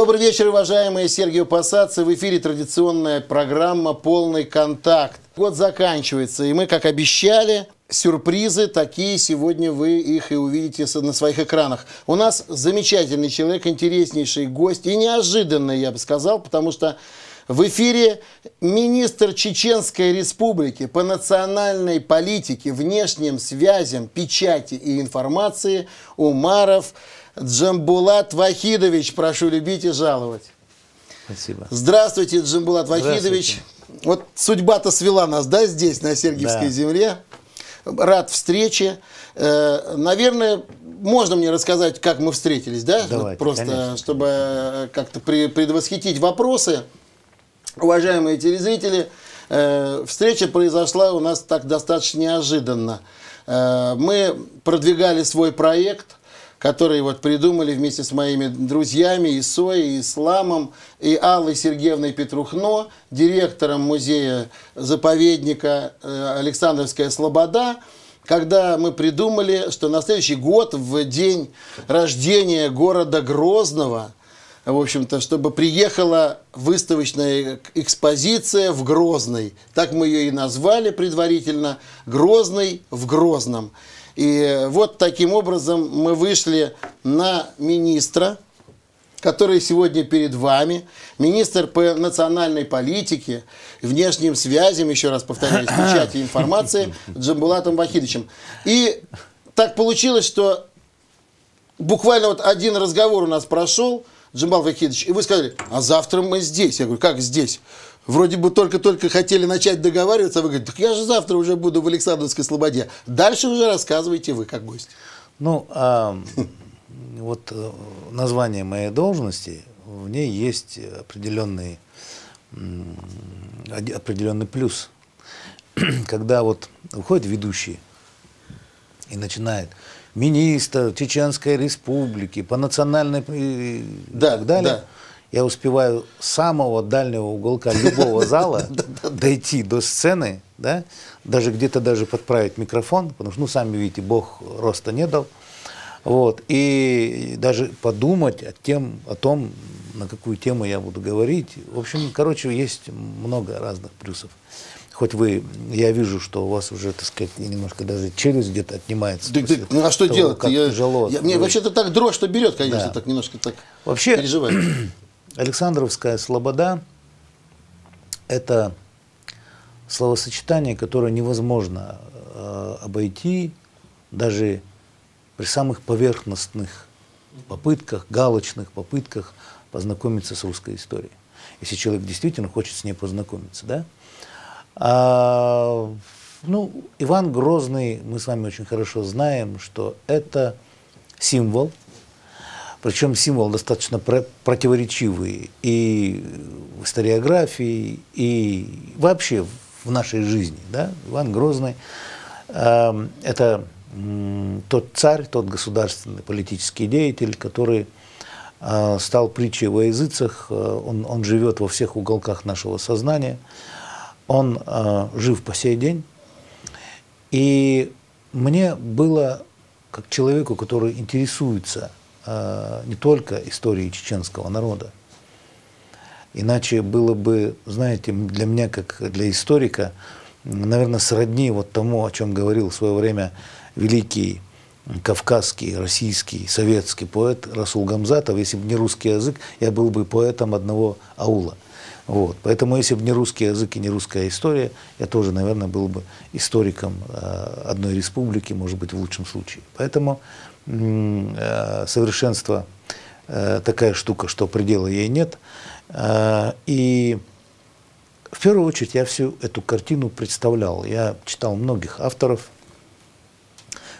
Добрый вечер, уважаемые Сергиев Посадцы. В эфире традиционная программа «Полный контакт». Год заканчивается, и мы, как обещали, сюрпризы такие. Сегодня вы их и увидите на своих экранах. У нас замечательный человек, интереснейший гость. И неожиданный, я бы сказал, потому что в эфире министр Чеченской Республики по национальной политике, внешним связям, печати и информации Умаров Джамбулат Вахидович. Прошу любить и жаловать. Спасибо. Здравствуйте, Джамбулат Вахидович. Здравствуйте. Вот судьба-то свела нас, да, здесь, на Сергиевской земле. Рад встрече. Наверное, можно мне рассказать, как мы встретились, да? Давайте, просто, конечно, чтобы как-то предвосхитить вопросы. Уважаемые телезрители, встреча произошла у нас так достаточно неожиданно. Мы продвигали свой проект, которые вот придумали вместе с моими друзьями Исой, Исламом и Аллой Сергеевной Петрухно, директором музея-заповедника Александровская Слобода, когда мы придумали, что на следующий год, в день рождения города Грозного, в общем-то, чтобы приехала выставочная экспозиция в Грозный. Так мы ее и назвали предварительно «Грозный в Грозном». И вот таким образом мы вышли на министра, который сегодня перед вами, министр по национальной политике, внешним связям, еще раз повторяю, печати информации, Джамбулатом Вахидовичем. И так получилось, что буквально вот один разговор у нас прошел, Джамбулат Вахидович, и вы сказали: а завтра мы здесь. Я говорю: как здесь? Вроде бы только-только хотели начать договариваться, а вы говорите: так я же завтра уже буду в Александровской Слободе. Дальше уже рассказывайте вы, как гость. Ну, вот название моей должности, в ней есть определенный плюс. Когда вот выходит ведущий и начинает: министр Чеченской Республики по национальной и так далее. Да. Я успеваю с самого дальнего уголка любого зала дойти до сцены, да, даже где-то даже подправить микрофон, потому что, ну, сами видите, Бог роста не дал. Вот. И даже подумать о том, на какую тему я буду говорить. В общем, короче, есть много разных плюсов. Хоть вы, я вижу, что у вас уже, так сказать, немножко даже челюсть где-то отнимается. Да, ну а что делать? Мне вообще-то так дрожь, что берет, конечно, так немножко так вообще переживает. Александровская Слобода – это словосочетание, которое невозможно обойти даже при самых поверхностных попытках, галочных попытках познакомиться с русской историей. Если человек действительно хочет с ней познакомиться, да? Ну, Иван Грозный, мы с вами очень хорошо знаем, что это символ. Причем символ достаточно противоречивый и в историографии, и вообще в нашей жизни. Да? Иван Грозный – это тот царь, тот государственный политический деятель, который стал притчей во языцах, он живет во всех уголках нашего сознания, он жив по сей день. И мне было, как человеку, который интересуется не только истории чеченского народа. Иначе было бы, знаете, для меня, как для историка, наверное, сродни вот тому, о чем говорил в свое время великий кавказский, российский, советский поэт Расул Гамзатов. Если бы не русский язык, я был бы поэтом одного аула. Вот. Поэтому, если бы не русский язык и не русская история, я тоже, наверное, был бы историком одной республики, может быть, в лучшем случае. Поэтому совершенство такая штука, что предела ей нет. И в первую очередь я всю эту картину представлял. Я читал многих авторов,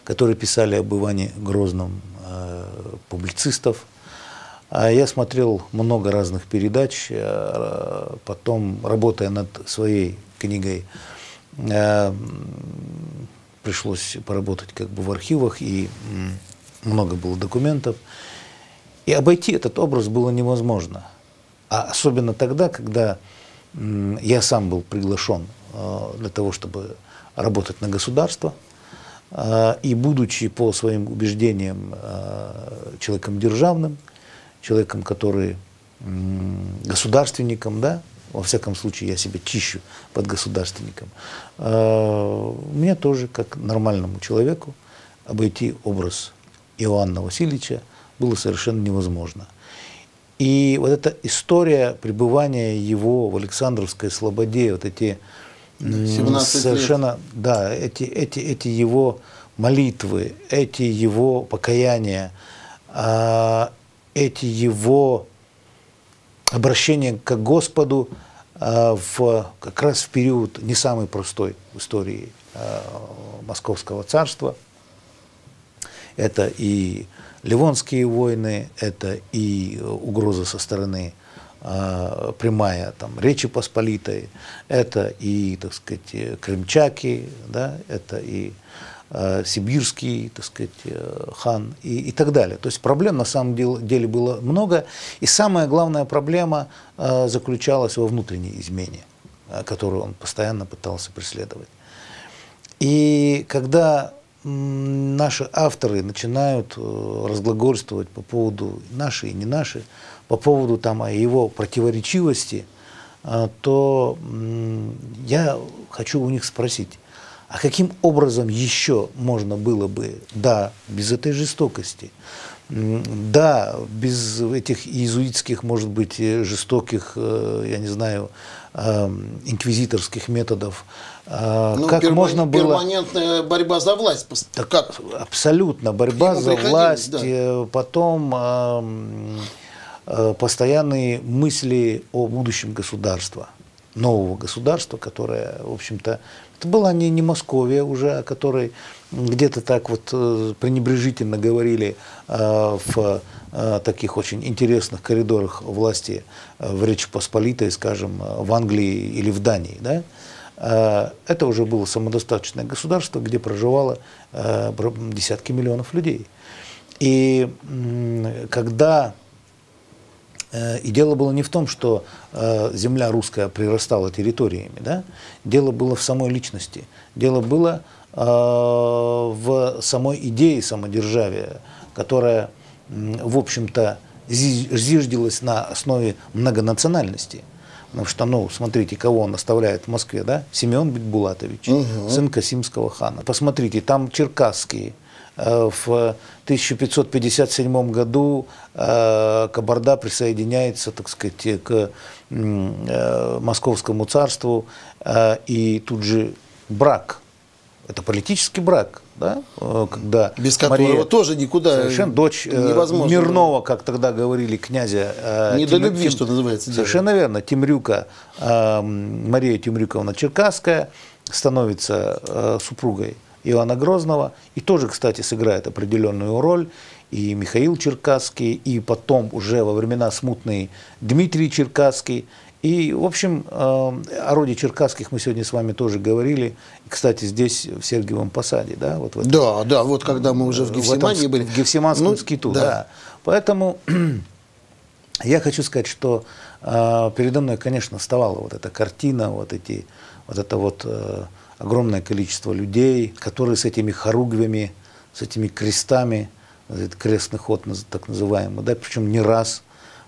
которые писали об Иване Грозном, публицистов. Я смотрел много разных передач, потом, работая над своей книгой, пришлось поработать как бы в архивах, и много было документов. И обойти этот образ было невозможно. А особенно тогда, когда я сам был приглашен для того, чтобы работать на государство. И будучи по своим убеждениям человеком державным, человеком, который государственником, да, во всяком случае я себя чищу под государственником, мне тоже, как нормальному человеку, обойти образ Иоанна Васильевича было совершенно невозможно. И вот эта история пребывания его в Александровской Слободе, вот эти 17 совершенно, лет. Да, эти его молитвы, эти его покаяния, эти его обращения к Господу как раз в период не самый простой в истории Московского царства. Это и Ливонские войны, это и угроза со стороны прямая там, Речи Посполитой, это и, так сказать, крымчаки, да, это и сибирский, так сказать, хан и так далее. То есть проблем на самом деле было много. И самая главная проблема заключалась во внутренней измене, которую он постоянно пытался преследовать. И когда наши авторы начинают разглагольствовать по поводу наши и не наши, по поводу там, его противоречивости, то я хочу у них спросить, а каким образом еще можно было бы, да, без этой жестокости, да, без этих иезуитских, может быть, жестоких, я не знаю, инквизиторских методов, ну, как можно было... Перманентная борьба за власть. Так, как? Абсолютно, борьба за власть, да. Потом постоянные мысли о будущем государства, нового государства, которое, в общем-то, это была не Московия уже, о которой где-то так вот пренебрежительно говорили в таких очень интересных коридорах власти в Речи Посполитой, скажем, в Англии или в Дании. Да? Это уже было самодостаточное государство, где проживало десятки миллионов людей. И когда... И дело было не в том, что земля русская прирастала территориями, да? Дело было в самой личности, дело было в самой идее самодержавия, которая, в общем-то, зиждилась на основе многонациональности. Потому что, ну, смотрите, кого он оставляет в Москве, да? Семен Бетбулатович, сын Касимского хана. Посмотрите, там черкасские. В 1557 году Кабарда присоединяется, так сказать, к Московскому царству, и тут же брак. Это политический брак, да? Когда без которого Мария, тоже никуда совершенно дочь невозможно. Мирного, как тогда говорили, князя. Не до любви, что называется. Совершенно верно. Темрюка, Мария Темрюковна Черкасская становится супругой Ивана Грозного, и тоже, кстати, сыграет определенную роль, и Михаил Черкасский, и потом уже во времена смутные Дмитрий Черкасский, и, в общем, о роде черкасских мы сегодня с вами тоже говорили, кстати, здесь, в Сергиевом Посаде, да? Вот в этом, да, вот когда мы уже в Гефсимании были. В Гефсиманском скиту, да. Поэтому я хочу сказать, что передо мной, конечно, вставала вот эта картина, вот это огромное количество людей, которые с этими хоругвями, с этими крестами, крестный ход так называемый, да, причем не раз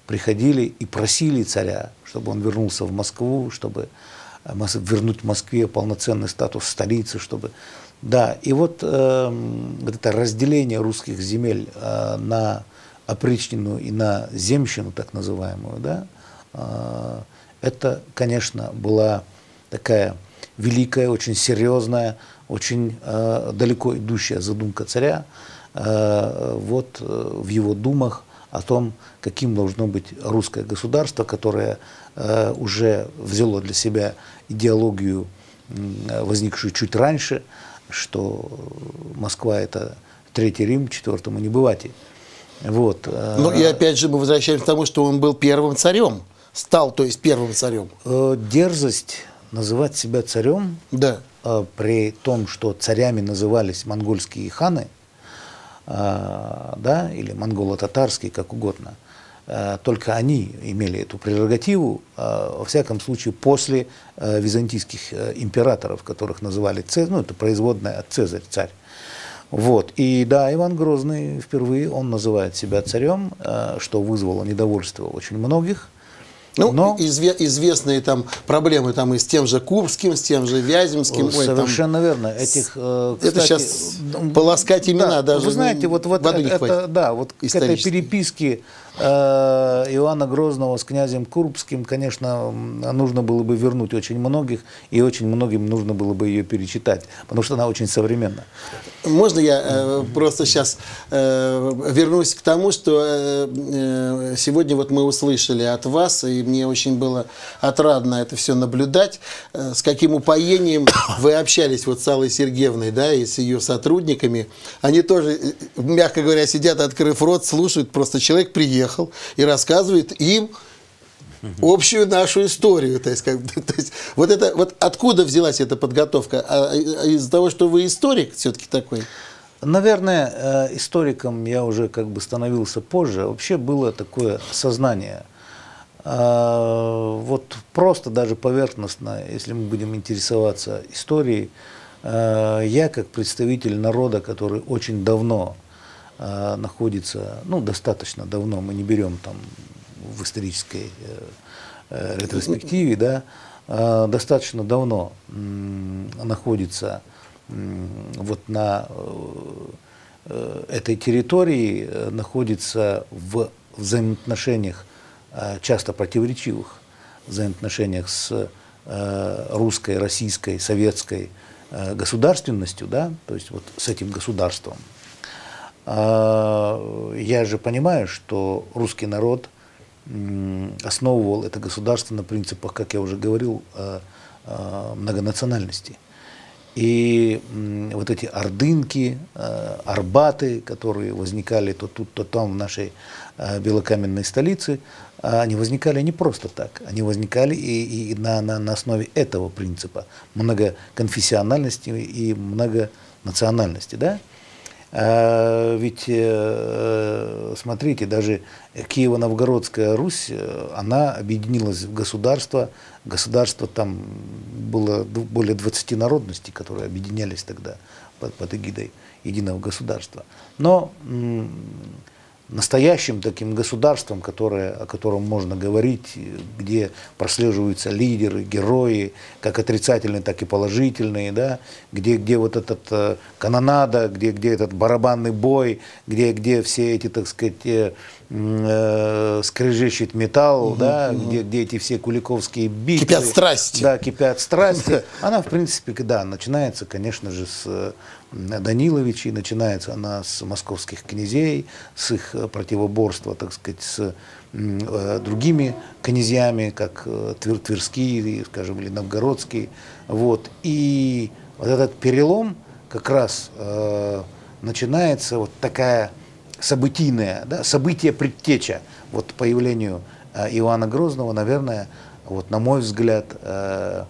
приходили и просили царя, чтобы он вернулся в Москву, чтобы вернуть Москве полноценный статус столицы, чтобы... Да, и вот это разделение русских земель на опричнину и на земщину, так называемую, да, это, конечно, была такая... великая, очень серьезная, очень далеко идущая задумка царя в его думах о том, каким должно быть русское государство, которое уже взяло для себя идеологию, возникшую чуть раньше, что Москва – это Третий Рим, Четвертому не бывать. Вот. Ну и опять же мы возвращаемся к тому, что он был первым царем, стал, то есть, первым царем. Дерзость называть себя царем, да, при том, что царями назывались монгольские ханы, да, или монголо-татарские, как угодно, только они имели эту прерогативу, во всяком случае, после византийских императоров, которых называли Цезарь, ну, это производная от Цезарь, царь. Вот. И да, Иван Грозный впервые, он называет себя царем, что вызвало недовольство очень многих. Ну, но... известные там проблемы там и с тем же Курбским, с тем же Вяземским. Совершенно там... верно. Этих, кстати, это сейчас полоскать имена, да, даже. Вы знаете, вот, вот к этой переписке Иоанна Грозного с князем Курбским, конечно, нужно было бы вернуть очень многих, и очень многим нужно было бы ее перечитать, потому что она очень современна. Можно я просто сейчас вернусь к тому, что сегодня вот мы услышали от вас, и мне очень было отрадно это все наблюдать, с каким упоением вы общались вот с Аллой Сергеевной, да, и с ее сотрудниками. Они тоже, мягко говоря, сидят, открыв рот, слушают, просто человек приехал и рассказывает им общую нашу историю. То есть, вот это, вот откуда взялась эта подготовка? Из-за того, что вы историк все-таки такой? Наверное, историком я уже как бы становился позже. Вообще было такое сознание. Вот просто даже поверхностно, если мы будем интересоваться историей, я как представитель народа, который очень давно... находится, ну, достаточно давно, мы не берем там в исторической ретроспективе, да, достаточно давно находится вот на этой территории, находится в взаимоотношениях, часто противоречивых взаимоотношениях с русской, российской, советской государственностью, да, то есть вот с этим государством. Я же понимаю, что русский народ основывал это государство на принципах, как я уже говорил, многонациональности. И вот эти ордынки, арбаты, которые возникали то тут, то там в нашей белокаменной столице, они возникали не просто так. Они возникали и на основе этого принципа многоконфессиональности и многонациональности, да? Ведь, смотрите, даже Киево-Новгородская Русь, она объединилась в государство. Государство, там было более 20 народностей, которые объединялись тогда под эгидой единого государства. Но настоящим таким государством, которое, о котором можно говорить, где прослеживаются лидеры, герои, как отрицательные, так и положительные, да? где вот этот канонада, где этот барабанный бой, где все эти, так сказать, скрежещет металл, да? Где эти все куликовские битвы. Кипят страсти. Да, кипят страсти. Она, в принципе, да, начинается, конечно же, с... Даниловичей, начинается она с московских князей, с их противоборства, так сказать, с другими князьями, как тверские, скажем, или новгородские. Вот. И вот этот перелом как раз начинается, вот такая событийная, да, событие-предтеча вот появлению Иоанна Грозного, наверное, вот на мой взгляд, это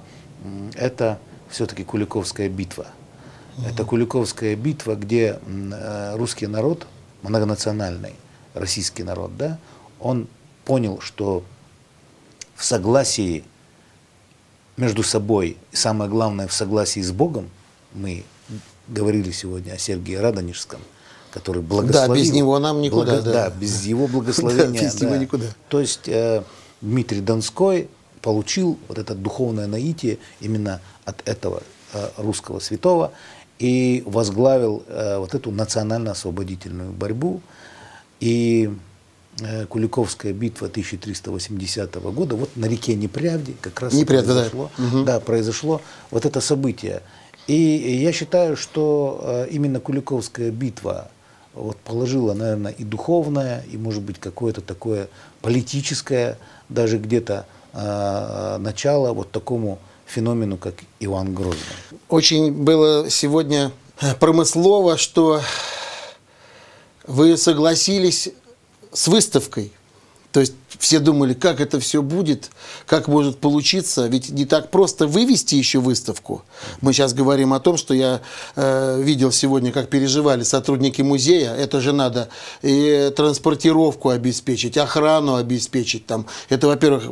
все-таки Куликовская битва. Это Куликовская битва, где русский народ, многонациональный российский народ, да, он понял, что в согласии между собой, и самое главное, в согласии с Богом, мы говорили сегодня о Сергии Радонежском, который благословил. Да, без него нам никуда. Да, без его благословения. Без него никуда. То есть Дмитрий Донской получил вот это духовное наитие именно от этого русского святого и возглавил вот эту национально-освободительную борьбу. И Куликовская битва 1380 года, вот на реке Непрядве как раз произошло, да, произошло вот это событие. И я считаю, что именно Куликовская битва вот положила, наверное, и духовное, и, может быть, какое-то такое политическое, даже где-то начало вот такому феномену, как Иван Грозный. Очень было сегодня промыслово, что вы согласились с выставкой. То есть все думали, как это все будет, как может получиться. Ведь не так просто вывести еще выставку. Мы сейчас говорим о том, что я видел сегодня, как переживали сотрудники музея. Это же надо и транспортировку обеспечить, охрану обеспечить. Там. Это, во-первых,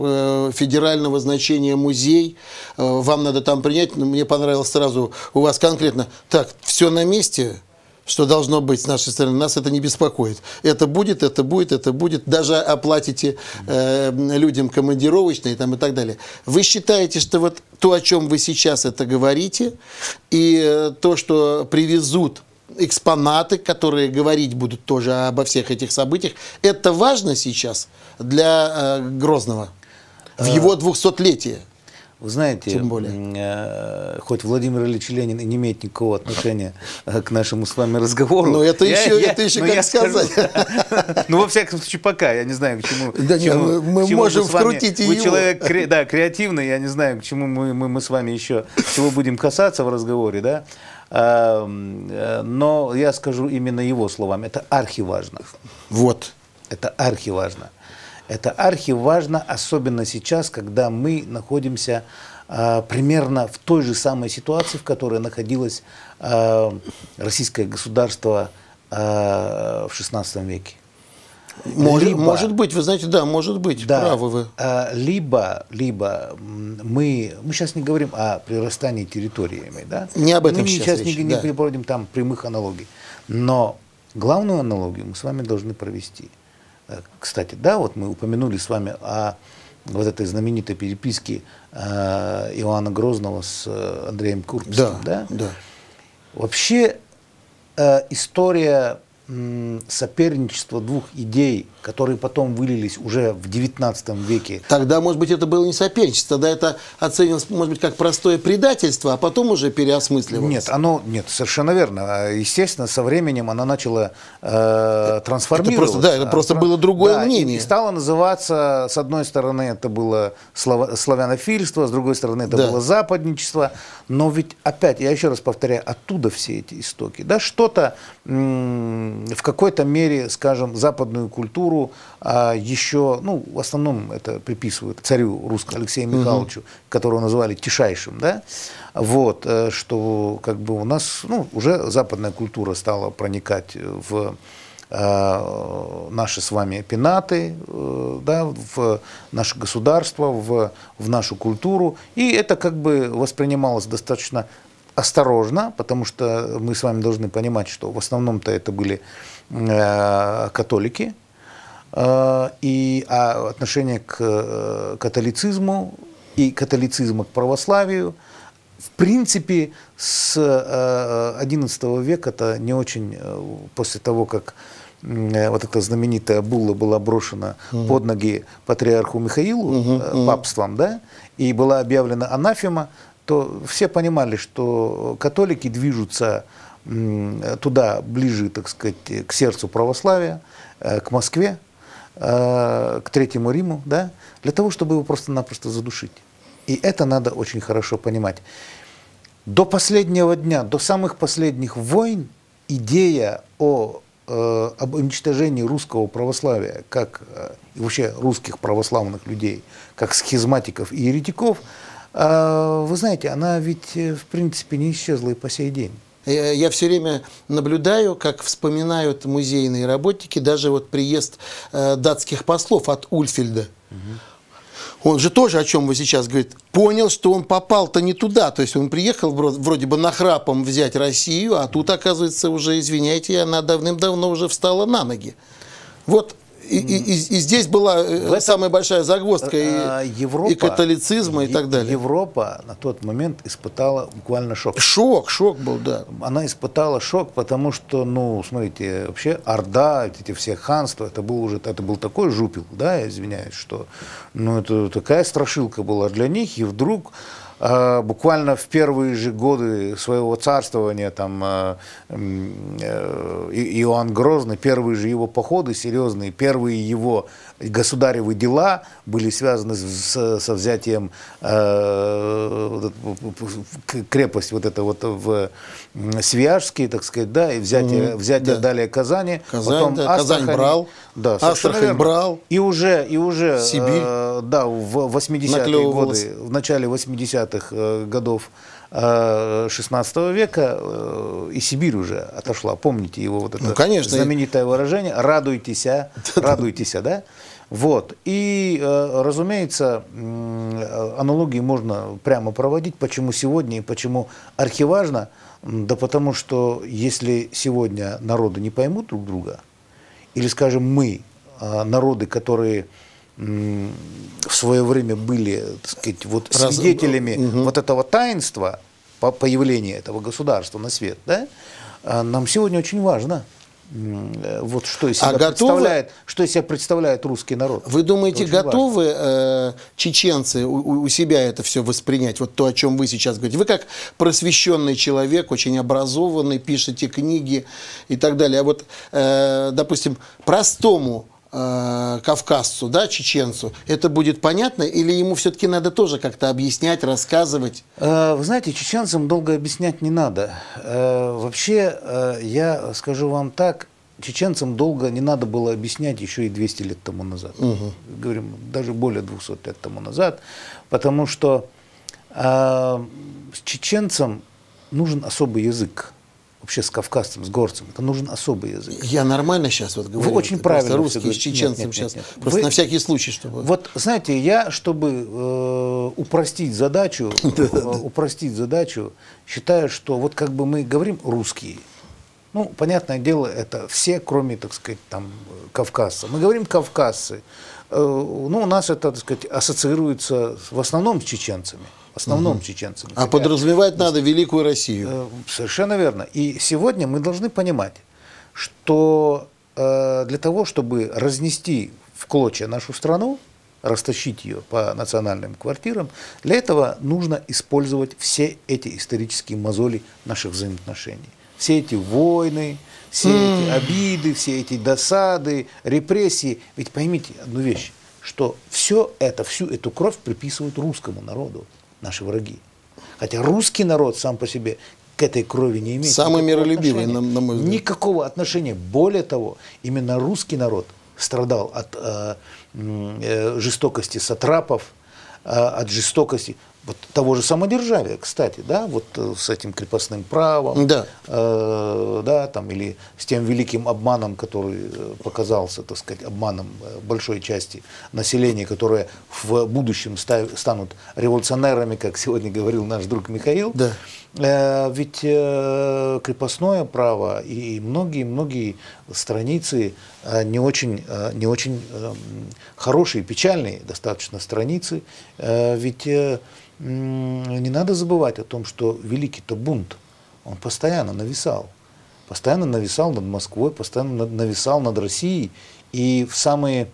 федерального значения музей. Вам надо там принять. Мне понравилось сразу у вас конкретно. Так, все на месте. что должно быть с нашей стороны. Нас это не беспокоит. Это будет, это будет, это будет. Даже оплатите людям командировочные там, и так далее. Вы считаете, что вот то, о чем вы сейчас это говорите, и то, что привезут экспонаты, которые говорить будут тоже обо всех этих событиях, это важно сейчас для Грозного в его 200-летие? Вы знаете, тем более, хоть Владимир Ильич Ленин и не имеет никакого отношения к нашему с вами разговору. Но это еще как сказать. Ну, во всяком случае, пока. Я не знаю, к чему... Мы можем вкрутить и его. Вы человек креативный, я не знаю, к чему мы с вами еще... Чего будем касаться в разговоре, да? Но я скажу именно его словами. Это архиважно. Вот. Это архиважно. Это архиважно, особенно сейчас, когда мы находимся примерно в той же самой ситуации, в которой находилось российское государство в XVI веке. Может быть, вы знаете, да, может быть, да, правы вы. Либо мы сейчас не говорим о прирастании территориями, да? Не об этом сейчас речь, не приводим там прямых аналогий. Но главную аналогию мы с вами должны провести. Кстати, да, вот мы упомянули с вами о вот этой знаменитой переписке Ивана Грозного с Андреем Курбским. Да, да? Да. Вообще история соперничества двух идей, которые потом вылились уже в 19 веке. Тогда, может быть, это было не соперничество, тогда это оценилось, может быть, как простое предательство, а потом уже переосмысливалось. Нет, нет, совершенно верно. Естественно, со временем она начала трансформироваться. Это просто было другое мнение. И стало называться, с одной стороны, это было славянофильство, с другой стороны, это было западничество. Но ведь, опять, я еще раз повторяю, оттуда все эти истоки. Да, что-то в какой-то мере, скажем, западную культуру еще, ну, в основном это приписывают царю русскому Алексею Михайловичу, которого называли тишайшим, да, вот, что как бы у нас, ну, уже западная культура стала проникать в наши с вами пенаты, да, в наше государство, в нашу культуру, и это как бы воспринималось достаточно осторожно, потому что мы с вами должны понимать, что в основном-то это были католики, и отношение к католицизму и католицизма к православию, в принципе, с XI века-то не очень, после того, как вот эта знаменитая булла была брошена под ноги патриарху Михаилу, папством, да, и была объявлена анафема, то все понимали, что католики движутся туда, ближе, так сказать, к сердцу православия, к Москве, к Третьему Риму, да, для того, чтобы его просто-напросто задушить. И это надо очень хорошо понимать. До последнего дня, до самых последних войн, идея об уничтожении русского православия, как и вообще русских православных людей, как схизматиков и еретиков, вы знаете, она ведь, в принципе, не исчезла и по сей день. Я все время наблюдаю, как вспоминают музейные работники, даже вот приезд датских послов от Ульфельда. Он же тоже, о чем вы сейчас говорите, понял, что он попал-то не туда. То есть он приехал вроде бы нахрапом взять Россию, а тут, оказывается, уже, извиняйте, она давным-давно уже встала на ноги. Вот. И здесь была самая большая загвоздка и католицизма, и так далее. Европа на тот момент испытала буквально шок. Шок был, да. Она испытала шок, потому что, ну, смотрите, вообще орда, эти все ханства, это был такой жупел, да, я извиняюсь, что, ну, это такая страшилка была для них, и вдруг буквально в первые же годы своего царствования там Иоанн Грозный, первые же его походы серьезные, первые его государевы дела были связаны со взятием крепости вот это вот в Свияжске, так сказать, да, и взятие далее Казани. Казань, потом Астрахань, брал, да, Астрахань брал. И уже Сибирь. Да, в 80-е годы, в начале 80-х годов 16 века и Сибирь уже отошла. Помните его вот это, ну, конечно, знаменитое выражение «радуйтесь», да? Вот. И, разумеется, аналогии можно прямо проводить. Почему сегодня и почему архиважно? Да потому что если сегодня народы не поймут друг друга, или, скажем, мы, народы, которые в свое время были, так сказать, вот свидетелями вот этого таинства, появления этого государства на свет, да, нам сегодня очень важно, вот что из себя представляет русский народ. Вы думаете, готовы чеченцы у себя это все воспринять? Вот то, о чем вы сейчас говорите. Вы как просвещенный человек, очень образованный, пишете книги и так далее. А вот, допустим, простому кавказцу, да, чеченцу, это будет понятно, или ему все-таки надо тоже как-то объяснять, рассказывать? Вы знаете, чеченцам долго объяснять не надо. Вообще, я скажу вам так, чеченцам долго не надо было объяснять еще и 200 лет тому назад. Говорим, даже более 200 лет тому назад, потому что с чеченцам нужен особый язык. Вообще с кавказцем, с горцем, это нужен особый язык. Я нормально сейчас вот говорю? Вы очень правильно. Русский с чеченцем нет. Просто на всякий случай, чтобы... Вот, знаете, я, чтобы упростить задачу, считаю, что вот как бы мы говорим русские. Ну, понятное дело, это все, кроме, так сказать, там, кавказца. Мы говорим кавказцы. Ну, у нас это, так сказать, ассоциируется в основном с чеченцами. А подразумевать надо великую Россию. Совершенно верно. И сегодня мы должны понимать, что для того, чтобы разнести в клочья нашу страну, растащить ее по национальным квартирам, для этого нужно использовать все эти исторические мозоли наших взаимоотношений. Все эти войны, все эти обиды, все эти досады, репрессии. Ведь поймите одну вещь, что все это, всю эту кровь приписывают русскому народу наши враги. Хотя русский народ сам по себе к этой крови не имеет. Самый миролюбивый, на мой взгляд. Никакого отношения. Более того, именно русский народ страдал от жестокости сатрапов, от жестокости вот того же самодержавия, кстати, да, вот с этим крепостным правом, да. Да, там, или с тем великим обманом, который показался, так сказать, обманом большой части населения, которые в будущем станут революционерами, как сегодня говорил наш друг Михаил. Да. Ведь крепостное право и многие-многие страницы, не очень хорошие, печальные достаточно страницы, ведь не надо забывать о том, что великий-то бунт, он постоянно нависал над Москвой, постоянно нависал над Россией, и в самые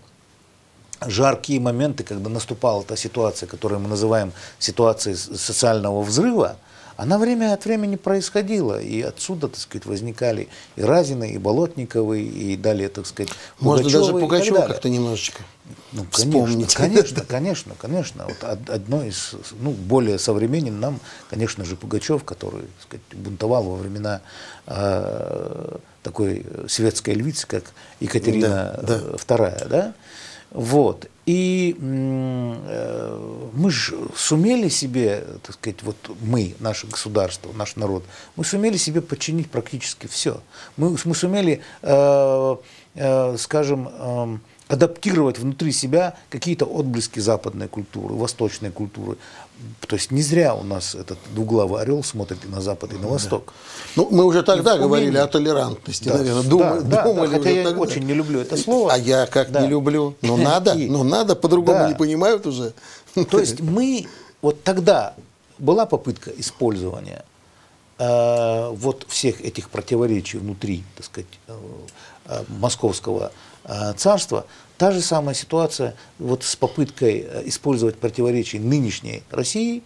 жаркие моменты, когда наступала та ситуация, которую мы называем ситуацией социального взрыва, она время от времени происходила, и отсюда, так сказать, возникали и Разины, и Болотниковы, и далее, так сказать, Пугачёвы. Можно даже Пугачёва как-то немножечко вспомнить. Конечно. Вот одно из, ну, более современным нам, конечно же, Пугачёв, который, так сказать, бунтовал во времена такой светской львицы, как Екатерина II, да? Вот. И мы же сумели себе, так сказать, вот мы, наше государство, наш народ, мы сумели себе подчинить практически все. Мы сумели, скажем, адаптировать внутри себя какие-то отблески западной культуры, восточной культуры. То есть не зря у нас этот двуглавый орел смотрит и на запад, и на восток. Ну, мы уже тогда говорили о толерантности, наверное. Хотя я очень не люблю это слово. А я как не люблю. Но надо, по-другому не понимают уже. То есть мы, вот тогда была попытка использования вот всех этих противоречий внутри, так сказать, московского царства, та же самая ситуация вот с попыткой использовать противоречия нынешней России.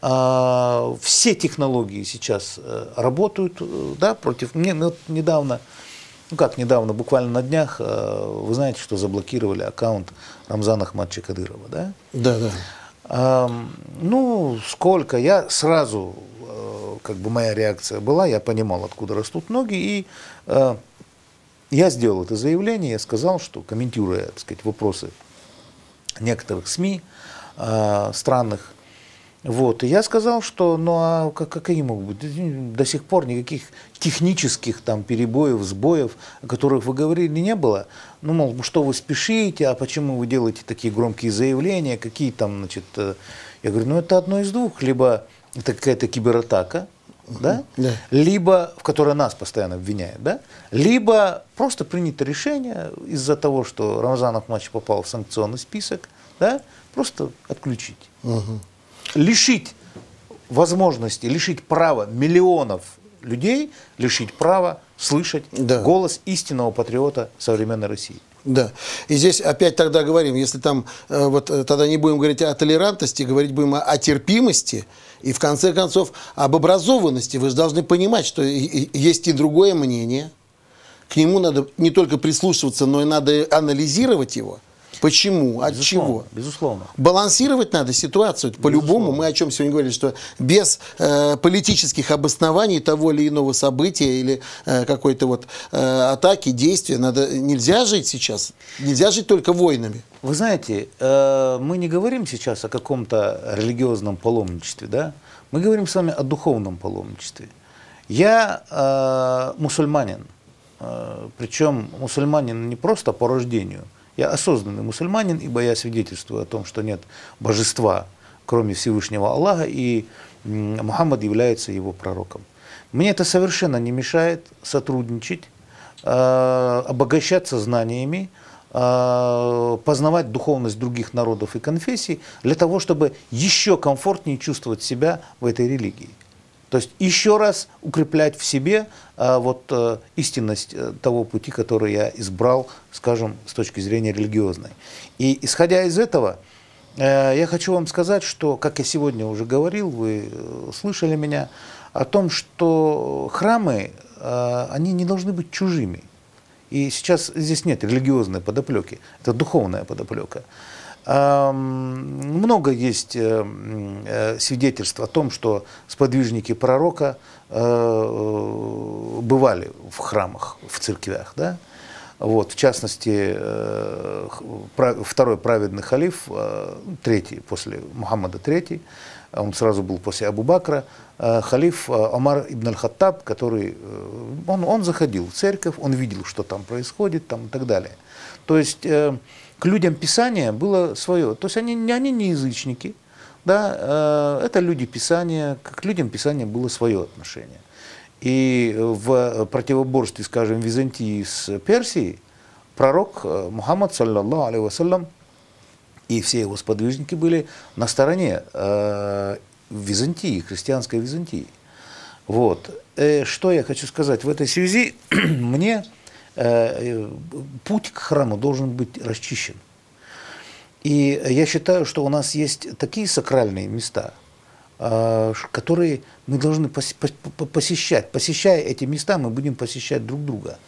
Все технологии сейчас работают, да, против. Мне вот недавно, ну как недавно, буквально на днях, вы знаете, что заблокировали аккаунт Рамзана Ахматовича Кадырова, да? Да. Ну, сколько, я сразу, как бы моя реакция была, я понимал, откуда растут ноги, и я сделал это заявление, я сказал, что, комментируя, так сказать, вопросы некоторых СМИ странных, Вот. И я сказал, что ну а какие могут быть? До сих пор никаких технических там перебоев, сбоев, о которых вы говорили, не было. Ну, мол, что вы спешите, а почему вы делаете такие громкие заявления, какие там, значит... Я говорю, ну это одно из двух. Либо это какая-то кибератака, да? Да. Либо, в которой нас постоянно обвиняют, да? Либо просто принято решение из-за того, что Рамзан Ахматович попал в санкционный список, да? Просто отключить. Угу. Лишить возможности, лишить права миллионов людей, лишить права слышать да. голос истинного патриота современной России. Да. И здесь опять тогда говорим, если там, вот тогда не будем говорить о толерантности, говорить будем о терпимости и в конце концов об образованности. Вы же должны понимать, что есть и другое мнение. К нему надо не только прислушиваться, но и надо анализировать его. Почему? От чего? Безусловно. Балансировать надо ситуацию. По-любому, мы о чем сегодня говорили, что без политических обоснований того или иного события или какой-то вот атаки, действия нельзя жить сейчас. Нельзя жить только войнами. Вы знаете, мы не говорим сейчас о каком-то религиозном паломничестве, да? Мы говорим с вами о духовном паломничестве. Я мусульманин, причем мусульманин не просто по рождению. Я осознанный мусульманин, ибо я свидетельствую о том, что нет божества, кроме Всевышнего Аллаха, и Мухаммад является его пророком. Мне это совершенно не мешает сотрудничать, обогащаться знаниями, познавать духовность других народов и конфессий, для того, чтобы еще комфортнее чувствовать себя в этой религии. То есть еще раз укреплять в себе вот истинность того пути, который я избрал, скажем, с точки зрения религиозной. И исходя из этого, я хочу вам сказать, что, как я сегодня уже говорил, вы слышали меня, о том, что храмы, они не должны быть чужими. И сейчас здесь нет религиозной подоплеки, это духовная подоплека. Много есть свидетельств о том, что сподвижники пророка бывали в храмах, в церквях. Да? Вот, в частности, второй праведный халиф, третий после Мухаммада III, он сразу был после Абу-Бакра, халиф Омар ибн аль-Хаттаб, который он заходил в церковь, он видел, что там происходит там, и так далее. То есть... К людям Писания было свое. То есть они не язычники, да? Это люди Писания, к людям Писания было свое отношение. И в противоборстве, скажем, Византии с Персией, пророк Мухаммад, саллаллаху алейхи вассалям, и все его сподвижники были на стороне Византии, христианской Византии. Вот. Что я хочу сказать в этой связи, мне... Путь к храму должен быть расчищен. И я считаю, что у нас есть такие сакральные места, которые мы должны посещать. Посещая эти места, мы будем посещать друг друга.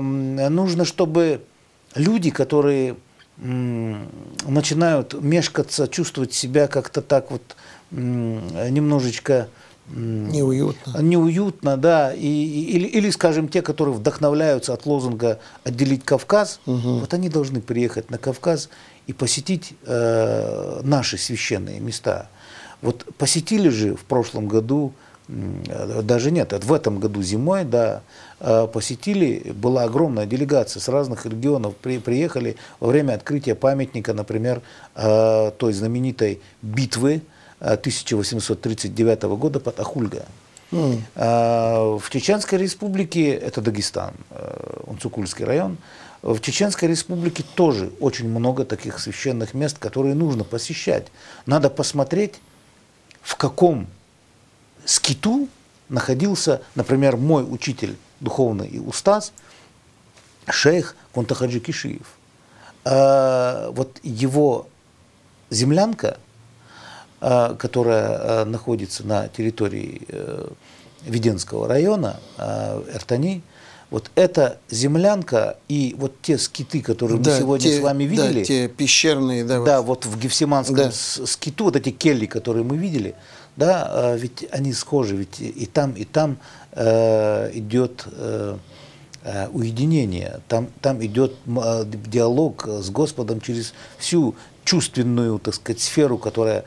Нужно, чтобы люди, которые начинают мешкаться, чувствовать себя как-то так вот немножечко... Неуютно. Неуютно, да. Или, скажем, те, которые вдохновляются от лозунга «Отделить Кавказ», угу. вот они должны приехать на Кавказ и посетить наши священные места. Вот посетили же в прошлом году, даже нет, в этом году зимой, да, посетили, была огромная делегация с разных регионов, приехали во время открытия памятника, например, той знаменитой битвы, 1839 года под Ахульга. В Чеченской республике, это Дагестан, Унцукульский район, в Чеченской республике тоже очень много таких священных мест, которые нужно посещать. Надо посмотреть, в каком скиту находился, например, мой учитель духовный и устаз, шейх Кунта-Хаджи Кишиев. Вот его землянка, которая находится на территории Веденского района, Эртани, вот эта землянка и вот те скиты, которые да, мы сегодня с вами видели. Да, те пещерные. Да, да вот в Гефсиманском да. скиту, вот эти келли, которые мы видели, да, ведь они схожи, ведь и там идет уединение, там идет диалог с Господом через всю чувственную, так сказать, сферу, которая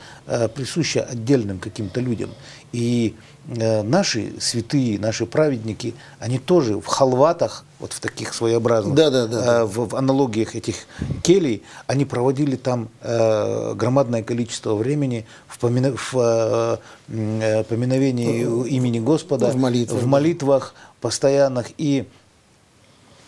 присуща отдельным каким-то людям. И наши святые, наши праведники, они тоже в халватах, вот в таких своеобразных, в аналогиях этих келей, они проводили там громадное количество времени в поминовении имени Господа, в молитвах постоянных. И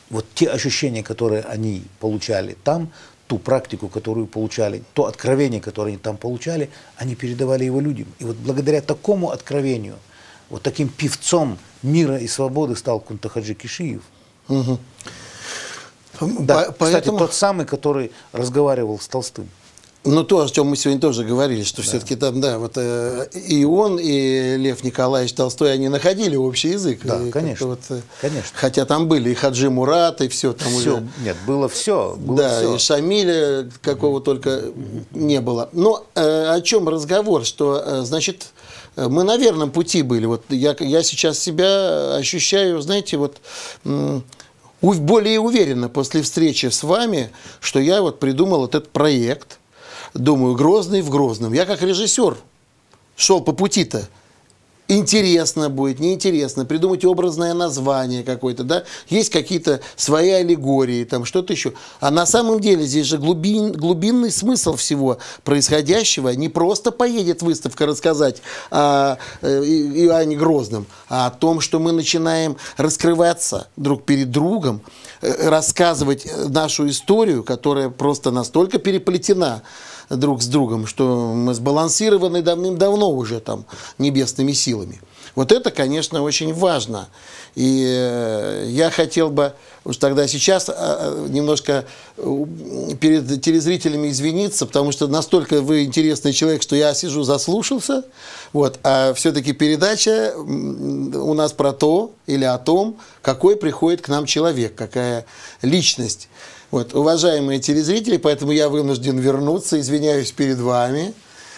вот те ощущения, которые они получали там, ту практику, которую получали, то откровение, которое они там получали, они передавали его людям. И вот благодаря такому откровению, вот таким певцом мира и свободы стал Кунта-Хаджи Кишиев. Угу. Да, кстати, тот самый, который разговаривал с Толстым. Ну, то, о чем мы сегодня тоже говорили, что все-таки там, да, вот и он, и Лев Николаевич Толстой, они находили общий язык. Да, конечно, вот, конечно. Хотя там были и Хаджи Мурат, и все там все. Уже. Нет, было все. Было да, все. И Шамиля, какого только не было. Но о чем разговор, что, значит, мы на верном пути были. Вот я сейчас себя ощущаю, знаете, вот... более уверенно после встречи с вами, что я вот придумал этот проект. Думаю, Грозный в Грозном. Я как режиссер шел по пути-то. Интересно будет, неинтересно. Придумать образное название какое-то, да? Есть какие-то свои аллегории, там что-то еще. А на самом деле здесь же глубинный смысл всего происходящего. Не просто поедет выставка рассказать о Иване Грозном, а о том, что мы начинаем раскрываться друг перед другом, рассказывать нашу историю, которая просто настолько переплетена друг с другом, что мы сбалансированы давным-давно уже там небесными силами. Вот это, конечно, очень важно. И я хотел бы уж тогда сейчас немножко перед телезрителями извиниться, потому что настолько вы интересный человек, что я сижу, заслушался. Вот. А все-таки передача у нас про то или о том, какой приходит к нам человек, какая личность. Вот, уважаемые телезрители, поэтому я вынужден вернуться, извиняюсь перед вами.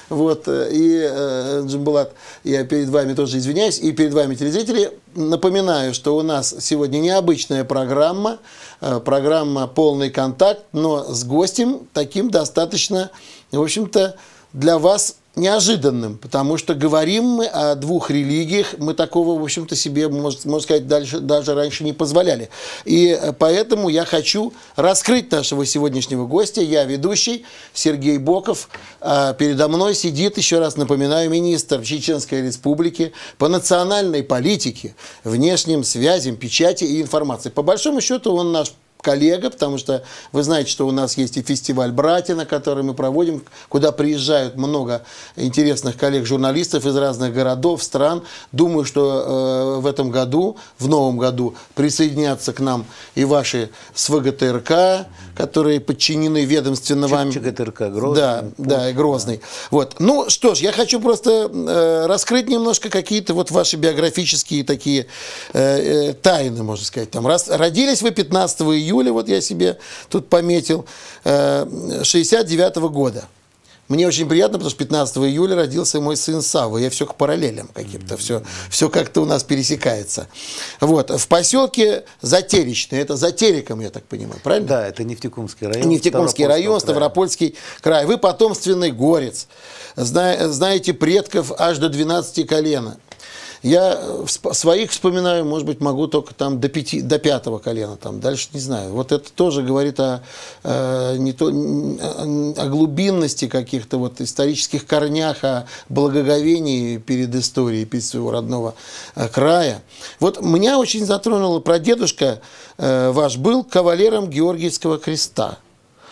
Вот, и, Джамбулат, я перед вами тоже извиняюсь, и перед вами, телезрители, напоминаю, что у нас сегодня необычная программа, программа «Полный контакт», но с гостем таким достаточно, в общем-то, для вас неожиданным, потому что говорим мы о двух религиях, мы такого, в общем-то, себе, можно сказать, даже раньше не позволяли. И поэтому я хочу раскрыть нашего сегодняшнего гостя. Я ведущий Сергей Боков. Передо мной сидит, еще раз напоминаю, министр Чеченской Республики по национальной политике, внешним связям, печати и информации. По большому счету он наш коллега, потому что вы знаете, что у нас есть и фестиваль «Братина», который мы проводим, куда приезжают много интересных коллег-журналистов из разных городов, стран. Думаю, что в этом году, в новом году, присоединятся к нам и ваши СВГТРК, которые подчинены ведомственно вам. ЧГТРК Грозный. Да, да, и Грозный. Да. Вот. Ну что ж, я хочу просто раскрыть немножко какие-то вот ваши биографические такие тайны, можно сказать. Там, родились вы 15 июля, вот я себе тут пометил, 69-го года. Мне очень приятно, потому что 15 июля родился мой сын Савва. Я все к параллелям каким-то, все как-то у нас пересекается. Вот, в поселке Затеричный, это Затериком, я так понимаю, правильно? Да, это Нефтекумский район. Нефтекумский район, Ставропольский край. Вы потомственный горец, знаете предков аж до 12 колена. Я своих вспоминаю, может быть, могу только там до 5-го колена, там, дальше не знаю. Вот это тоже говорит о глубинности каких-то вот исторических корнях, о благоговении перед историей, перед своего родного края. Вот меня очень затронуло, прадедушка ваш был кавалером Георгиевского креста,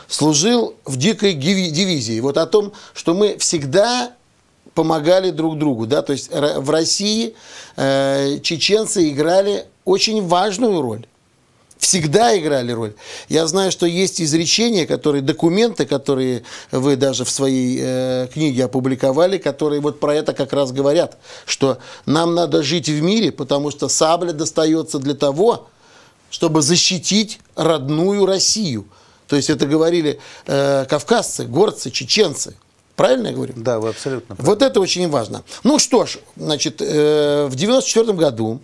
служил в дикой дивизии. Вот о том, что мы всегда... помогали друг другу, да, то есть в России чеченцы играли очень важную роль, всегда играли роль. Я знаю, что есть изречения, которые, документы, которые вы даже в своей книге опубликовали, которые вот про это как раз говорят, что нам надо жить в мире, потому что сабля достается для того, чтобы защитить родную Россию. То есть это говорили кавказцы, горцы, чеченцы. Правильно я говорю? Да, вы абсолютно правильно. Вот это очень важно. Ну что ж, значит, в 1994 году,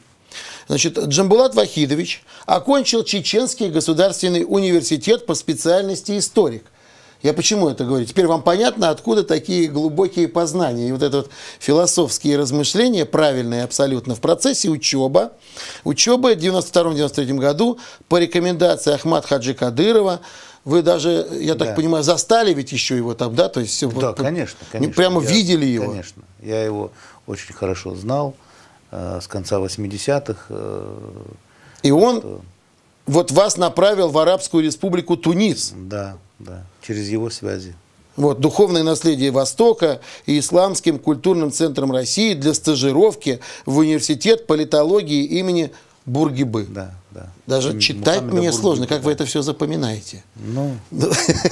значит, Джамбулат Вахидович окончил Чеченский государственный университет по специальности историк. Я почему это говорю? Теперь вам понятно, откуда такие глубокие познания. И вот это вот философские размышления, правильные абсолютно, в процессе учеба. Учеба в 1992-1993 году по рекомендации Ахмат Хаджи Кадырова. Вы даже, я так понимаю, застали ведь еще его там, да? То есть, да, вот, конечно, конечно. Прямо я, видели его. Конечно. Я его очень хорошо знал с конца 80-х. И он вот вас направил в Арабскую республику Тунис. Да, да, через его связи. Вот, духовное наследие Востока и Исламским культурным центром России для стажировки в университет политологии имени Бургибы. Да, да. Даже читать мне сложно, как вы это все запоминаете. Ну.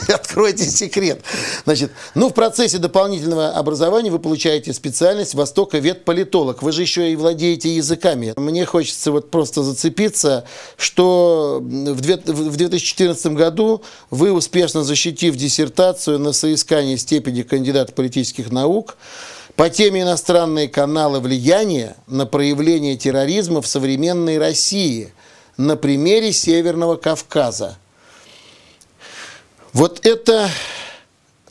Откройте секрет. Значит, ну, в процессе дополнительного образования вы получаете специальность востоковед-политолог. Вы же еще и владеете языками. Мне хочется вот просто зацепиться, что в 2014 году вы, успешно защитив диссертацию на соискание степени кандидата политических наук, по теме «Иностранные каналы влияния на проявление терроризма в современной России на примере Северного Кавказа». Вот это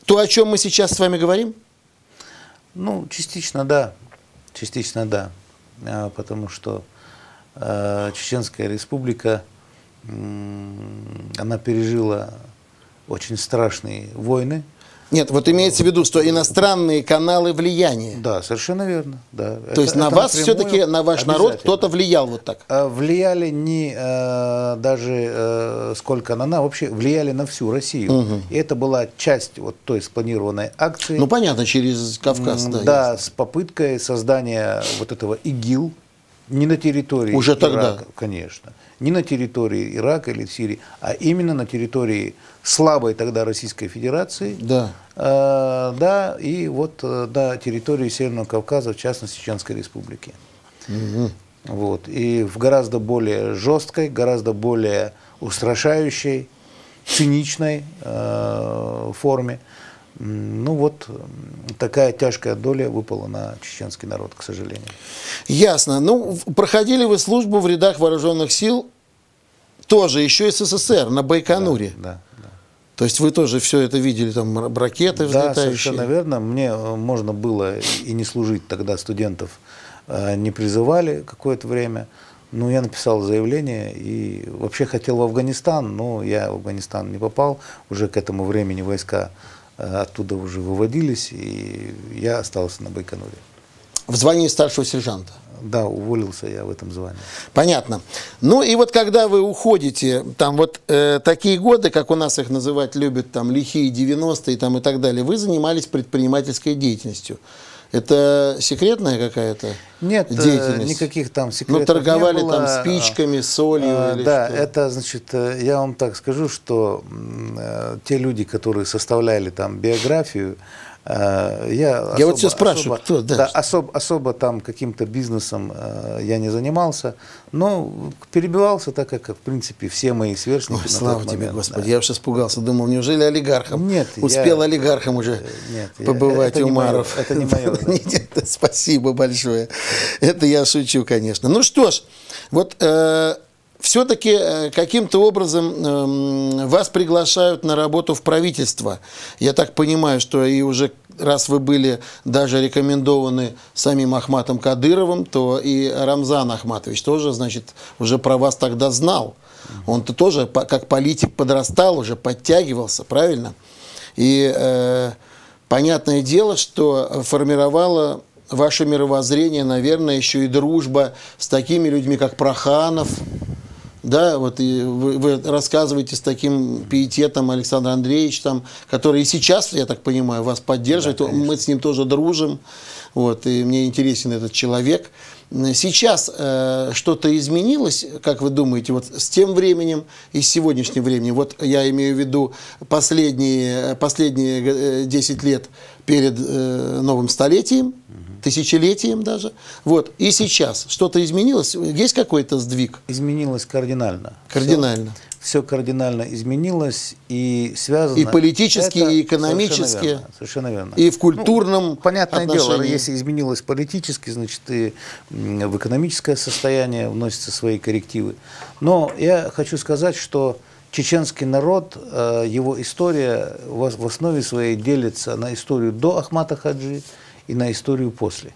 то, о чем мы сейчас с вами говорим? Ну, частично да. Частично да. Потому что Чеченская республика, она пережила очень страшные войны. Нет, вот имеется в виду, что иностранные каналы влияния. Да, совершенно верно. Да. То есть на вас все-таки, на ваш народ кто-то влиял вот так? Влияли не даже сколько она, вообще влияли на всю Россию. Угу. И это была часть вот той спланированной акции. Ну понятно, через Кавказ. Да, да, с попыткой создания вот этого ИГИЛ не на территории Уже Ирака, тогда. Конечно. Не на территории Ирака или Сирии, а именно на территории слабой тогда Российской Федерации, да, да, и вот до территории Северного Кавказа, в частности Чеченской Республики. Угу. Вот. И в гораздо более жесткой, гораздо более устрашающей, циничной форме. Ну вот такая тяжкая доля выпала на чеченский народ, к сожалению. Ясно. Ну, проходили вы службу в рядах вооруженных сил тоже, еще и СССР, на Байконуре. Да, да, да. То есть вы тоже все это видели, там ракеты взлетающие. Да, совершенно верно. Мне можно было и не служить тогда, студентов не призывали какое-то время. Ну, я написал заявление и вообще хотел в Афганистан, но я в Афганистан не попал. Уже к этому времени войска оттуда уже выводились, и я остался на Байконуре. В звании старшего сержанта? Да, уволился я в этом звании. Понятно. Ну и вот когда вы уходите, там вот такие годы, как у нас их называть любят, там лихие 90-е там, и так далее, вы занимались предпринимательской деятельностью. Это секретная какая-то деятельность? Нет, никаких там секретов не было. Ну, торговали там спичками, солью или да, что? Это, значит, я вам так скажу, что те люди, которые составляли там биографию, я вот все спрашиваю, кто, да, да, особо там каким-то бизнесом я не занимался, но перебивался, так как, в принципе, все мои сверстники. Ой, слава тебе, момент, Господи, да. Я уж испугался, думал, неужели олигархом? Нет, успел олигархом уже побывать, Умаров. Это не мое. Спасибо большое. Это я шучу, конечно. Ну что ж, вот все-таки каким-то образом вас приглашают на работу в правительство. Я так понимаю, что и уже раз вы были даже рекомендованы самим Ахматом Кадыровым, то и Рамзан Ахматович тоже, значит, уже про вас тогда знал. Он-то тоже как политик подрастал, уже подтягивался, правильно? И понятное дело, что формировало ваше мировоззрение, наверное, еще и дружба с такими людьми, как Проханов. Да, вот и вы рассказываете с таким пиететом Александр Андреевич, там, который и сейчас, я так понимаю, вас поддерживает. Да, мы с ним тоже дружим. Вот, и мне интересен этот человек. Сейчас что-то изменилось, как вы думаете, вот с тем временем и с сегодняшним временем? Вот я имею в виду последние 10 лет перед новым столетием, тысячелетием даже. Вот. И сейчас что-то изменилось? Есть какой-то сдвиг? Изменилось кардинально. Кардинально. Все кардинально изменилось и связано. И политически, и экономически. Совершенно верно, совершенно верно. И в культурном, ну, понятное отношении. Дело, если изменилось политически, значит и в экономическое состояние вносятся свои коррективы. Но я хочу сказать, что чеченский народ, его история в основе своей делится на историю до Ахмата Хаджи и на историю после.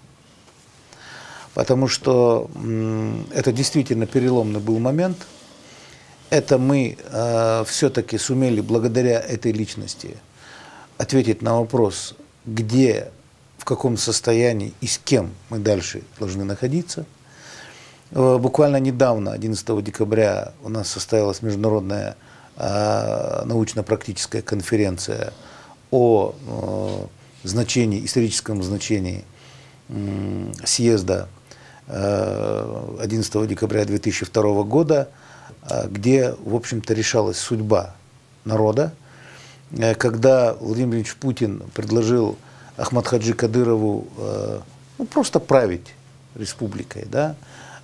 Потому что это действительно переломный был момент. Это мы все-таки сумели благодаря этой личности ответить на вопрос, где, в каком состоянии и с кем мы дальше должны находиться. Буквально недавно, 11 декабря, у нас состоялась международная научно-практическая конференция о значении, историческом значении съезда 11 декабря 2002 года, где, в общем-то, решалась судьба народа. Когда Владимир Ильич Путин предложил Ахмат Хаджи Кадырову просто править республикой, да,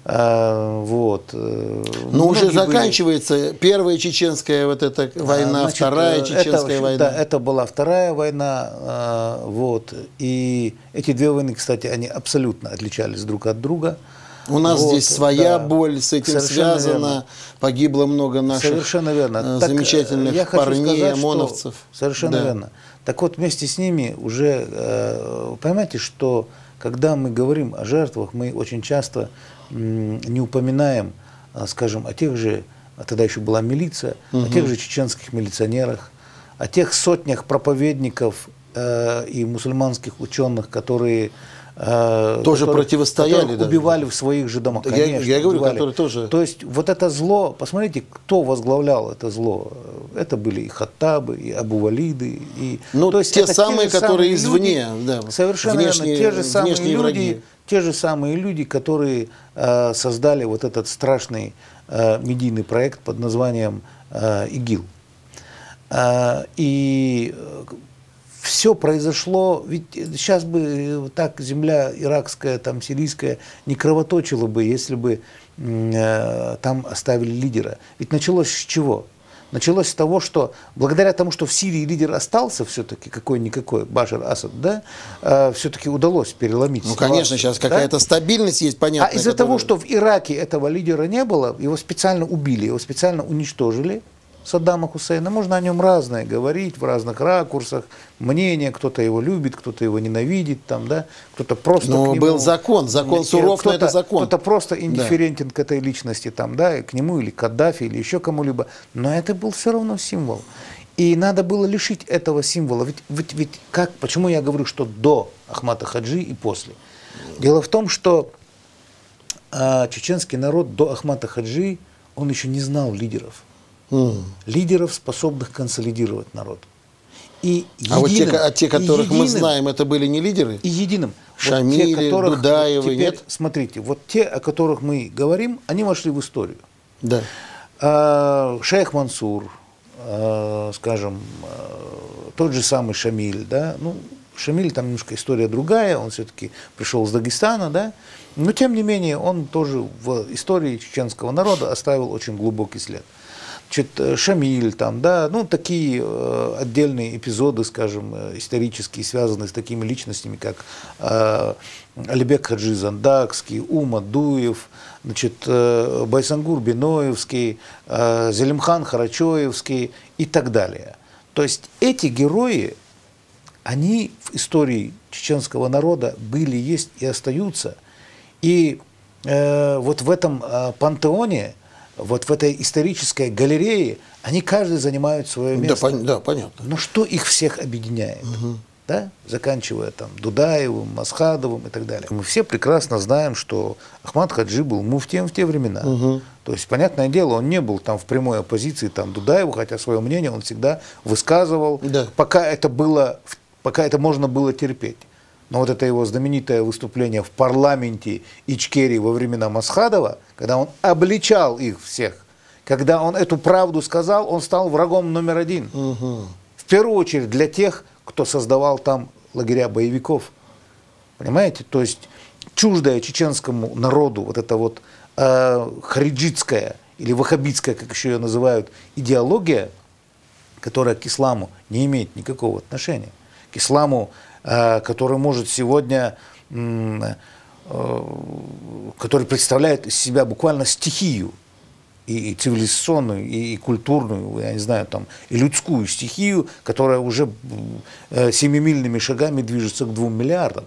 но уже заканчивается первая чеченская вот эта война, значит, вторая чеченская война. Да, это была вторая война, и эти две войны, кстати, они абсолютно отличались друг от друга. У нас здесь своя боль, с этим связана, погибло много наших замечательных парней, ОМОНовцев. Совершенно верно. Так вот, вместе с ними уже, понимаете, что когда мы говорим о жертвах, мы очень часто не упоминаем, скажем, о тех же, тогда еще была милиция, о тех же чеченских милиционерах, о тех сотнях проповедников и мусульманских ученых, которые тоже противостояли, убивали в своих же домах. Конечно, я говорю, которые тоже. То есть вот это зло, посмотрите, кто возглавлял это зло. Это были и хаттабы, и абу-валиды, и то есть те самые, которые извне, совершенно верно, те же самые люди. Те же самые люди, которые создали вот этот страшный медийный проект под названием ИГИЛ. И все произошло, ведь сейчас бы так земля иракская, там сирийская не кровоточила бы, если бы там оставили лидера. Ведь началось с чего? Началось с того, что благодаря тому, что в Сирии лидер остался все-таки, какой-никакой, Башар Асад, да, все-таки удалось переломить ситуацию. Конечно, сейчас какая-то стабильность есть, понятно. А из-за того, что в Ираке этого лидера не было, его специально убили, его специально уничтожили, Саддама Хусейна. Можно о нем разное говорить, в разных ракурсах, мнения, кто-то его любит, кто-то его ненавидит, там, да, кто-то просто... Но был закон, закон суров, но это закон. Кто-то просто индифферентен к этой личности, там, да, к нему или Каддафи, или еще кому-либо. Но это был все равно символ. И надо было лишить этого символа. Ведь как, почему я говорю, что до Ахмата Хаджи и после? Дело в том, что чеченский народ до Ахмата Хаджи, он еще не знал лидеров. Лидеров, способных консолидировать народ. И единым, те, которых единым, мы знаем, это были не лидеры? И единым. Шамиль, вот те, которых, Дудаевы, теперь, нет? Смотрите, вот те, о которых мы говорим, они вошли в историю. Да. Шейх Мансур, скажем, тот же самый Шамиль, да, ну, Шамиль, там немножко история другая, он все-таки пришел из Дагестана, да, но тем не менее он тоже в истории чеченского народа оставил очень глубокий след. Шамиль, там, да, ну, такие отдельные эпизоды, скажем, исторические, связанные с такими личностями, как Алибек Хаджи Зандакский, Ума Дуев, значит, Байсангур Биноевский, Зелимхан Харачоевский и так далее. То есть эти герои, они в истории чеченского народа были, есть и остаются. И вот в этом пантеоне, вот в этой исторической галерее, они каждый занимает свое место. Да, понятно. Но что их всех объединяет? Да? Заканчивая там Дудаевым, Масхадовым и так далее. Мы все прекрасно знаем, что Ахмат Хаджи был муфтием в те времена. То есть, понятное дело, он не был там в прямой оппозиции там Дудаеву, хотя свое мнение он всегда высказывал, пока это можно было терпеть. Но вот это его знаменитое выступление в парламенте Ичкерии во времена Масхадова, когда он обличал их всех, когда он эту правду сказал, он стал врагом номер один. В первую очередь для тех, кто создавал там лагеря боевиков. Понимаете? То есть чуждая чеченскому народу вот это вот хариджитская или ваххабитская, как еще ее называют, идеология, которая к исламу не имеет никакого отношения. К исламу, который может сегодня, который представляет из себя буквально стихию и цивилизационную, и культурную, я не знаю, там, и людскую стихию, которая уже семимильными шагами движется к 2 миллиардам.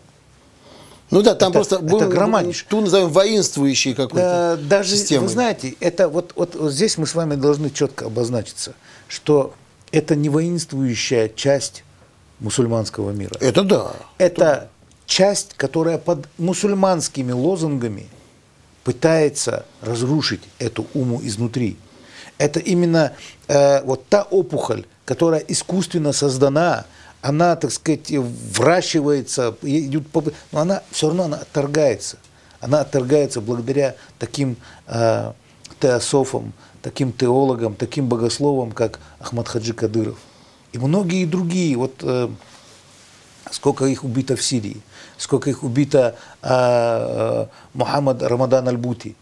Ну да, там это, просто громаднейшее. Ту назовем воинствующей какой-то системой. Вы знаете, это вот здесь мы с вами должны четко обозначиться, что это не воинствующая часть мусульманского мира. Это да. Это часть, которая под мусульманскими лозунгами пытается разрушить эту уму изнутри. Это именно вот та опухоль, которая искусственно создана. Она, так сказать, выращивается, но она все равно отторгается. Она отторгается благодаря таким теософам, таким теологам, таким богословам, как Ахмат Хаджи Кадыров. И многие другие, вот сколько их убито в Сирии, сколько их убито Мухаммад Рамадан Аль-Бути,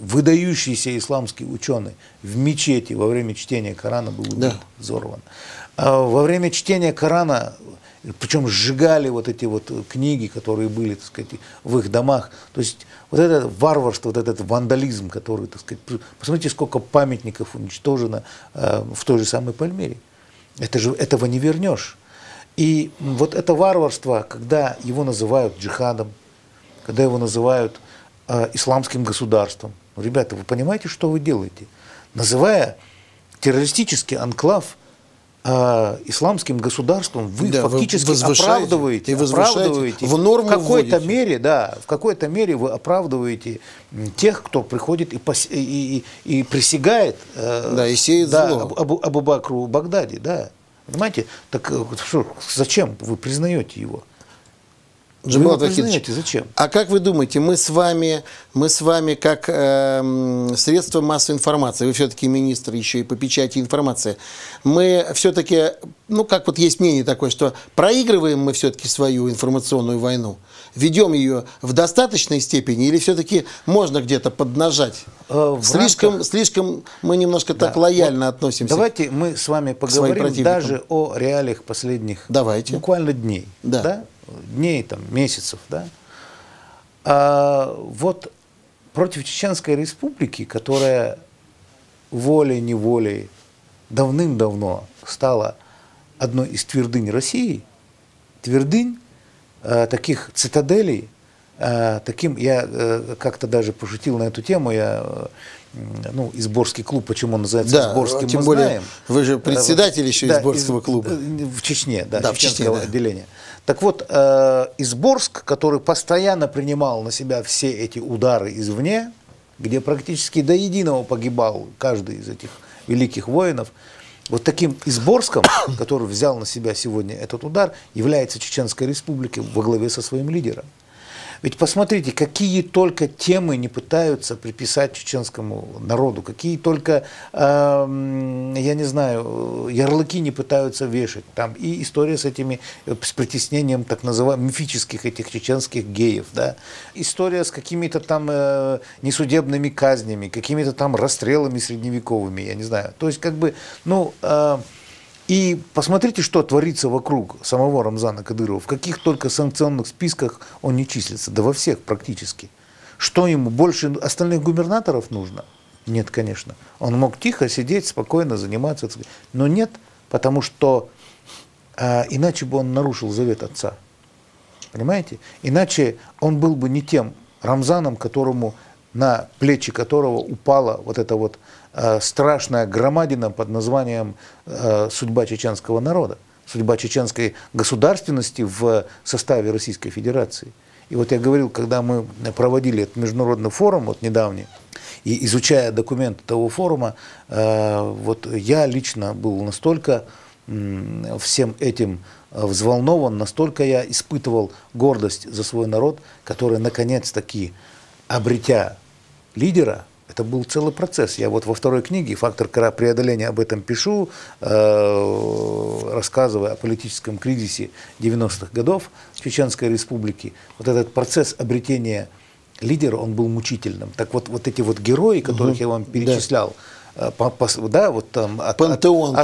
выдающийся исламский ученый, в мечети во время чтения Корана был убит, взорван. Во время чтения Корана, причем сжигали вот эти вот книги, которые были, так сказать, в их домах. То есть вот это варварство, вот этот вандализм, который, так сказать, посмотрите, сколько памятников уничтожено в той же самой Пальмире. Это же, этого не вернешь. И вот это варварство, когда его называют джихадом, когда его называют исламским государством. Ребята, вы понимаете, что вы делаете? Называя террористический анклав исламским государством, вы фактически оправдываете в норму какой-то мере, в какой-то мере вы оправдываете тех, кто приходит и присягает и сеет зло. Абу-Бакру Багдади, Понимаете? Так что, зачем вы признаете его? Джамбулат Вахидович, зачем? А как вы думаете, мы с вами как средство массовой информации, вы все-таки министр еще и по печати информации, мы все-таки, ну как вот есть мнение такое, что проигрываем мы все-таки свою информационную войну, ведем ее в достаточной степени или все-таки можно где-то поднажать? Слишком мы немножко так лояльно относимся. Давайте мы с вами поговорим даже о реалиях последних буквально дней. Да. Дней, там, месяцев, вот против Чеченской Республики, которая волей-неволей давным-давно стала одной из твердынь России, твердынь таких цитаделей, я как-то даже пошутил на эту тему, ну, Изборский клуб, почему он называется Изборским, тем более, знаем. Вы же председатель еще Изборского клуба. В Чечне, Чеченского отделения. Так вот, Изборск, который постоянно принимал на себя все эти удары извне, где практически до единого погибал каждый из этих великих воинов, вот таким Изборском, который взял на себя сегодня этот удар, является Чеченская Республика во главе со своим лидером. Ведь посмотрите, какие только темы не пытаются приписать чеченскому народу, какие только, я не знаю, ярлыки не пытаются вешать. Там и история с притеснением так называемых мифических этих чеченских геев, история с какими-то там несудебными казнями, какими-то там расстрелами средневековыми, я не знаю. То есть, как бы, ну... И посмотрите, что творится вокруг самого Рамзана Кадырова. В каких только санкционных списках он не числится. Да во всех практически. Что ему больше остальных губернаторов нужно? Нет, конечно. Он мог тихо сидеть, спокойно заниматься. Но нет, потому что иначе бы он нарушил завет отца. Понимаете? Иначе он был бы не тем Рамзаном, которому, на плечи которого упала вот эта вот страшная громадина под названием «Судьба чеченского народа», судьба чеченской государственности в составе Российской Федерации. И вот я говорил, когда мы проводили этот международный форум, вот недавний, и изучая документы того форума, вот я лично был настолько всем этим взволнован, настолько я испытывал гордость за свой народ, который наконец-таки, обретя лидера, это был целый процесс. Я вот во второй книге «Фактор преодоления» об этом пишу, рассказывая о политическом кризисе 90-х годов в Чеченской Республике. Вот этот процесс обретения лидера, он был мучительным. Так вот, вот эти вот герои, которых я вам перечислял, вот там от пантеон,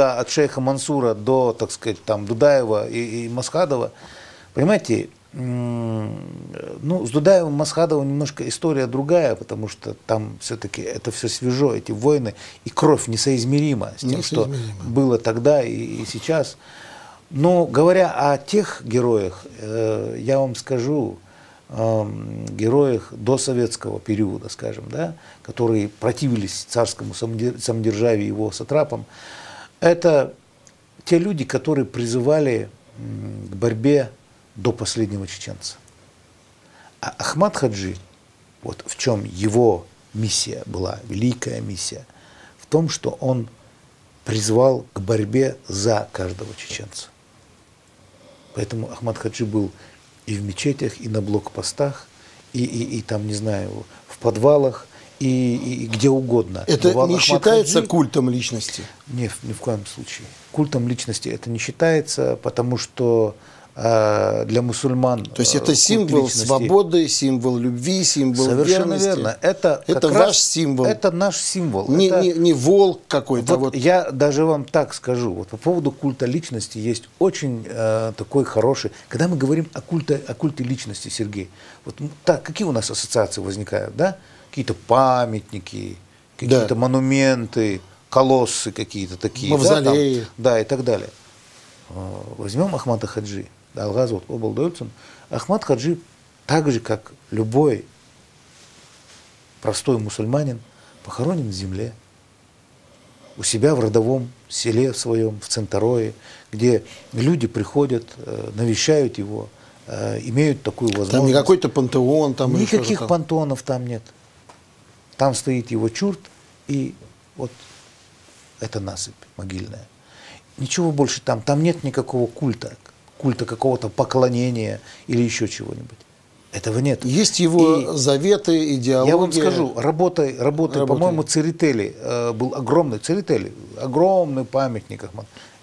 от шейха Мансура до, так сказать, там Дудаева и Масхадова, понимаете, Ну, с Дудаевым, Масхадовым немножко история другая, потому что там все-таки это все свежо, эти войны, и кровь несоизмерима с тем, что было тогда и сейчас. Но говоря о тех героях, я вам скажу, героях досоветского периода, скажем, да, которые противились царскому самодержавию и его сатрапам, это те люди, которые призывали к борьбе до последнего чеченца. А Ахмат Хаджи, вот в чем его миссия была, великая миссия, в том, что он призвал к борьбе за каждого чеченца. Поэтому Ахмат Хаджи был и в мечетях, и на блокпостах, и там, не знаю, в подвалах, и где угодно. Это бывал не Ахмат считается Хаджи культом личности? Нет, ни в коем случае. Культом личности это не считается, потому что для мусульман... То есть это символ свободы, символ любви, символ верности. Совершенно верно. Это ваш символ. Это наш символ. Не волк какой-то. Вот я даже вам так скажу. Вот по поводу культа личности есть очень такой хороший... Когда мы говорим о культе личности, Сергей, вот так, какие у нас ассоциации возникают? Да? Какие-то памятники, какие-то монументы, колоссы какие-то такие. Мавзолеи. Да, и так далее. Возьмем Ахмата Хаджи. Ахмат Хаджи, так же, как любой простой мусульманин, похоронен в земле, у себя в родовом селе в своем, в Центарое, где люди приходят, навещают его, имеют такую возможность. Там не какой-то пантеон. Там никаких пантеонов там нет. Там стоит его чурт, и вот это насыпь могильная. Ничего больше там. Там нет никакого культа, культа какого-то поклонения или еще чего-нибудь. Этого нет. Есть его заветы, идеология. Я вам скажу, работая, по-моему, Церетели был огромный. Церетели, огромный памятник.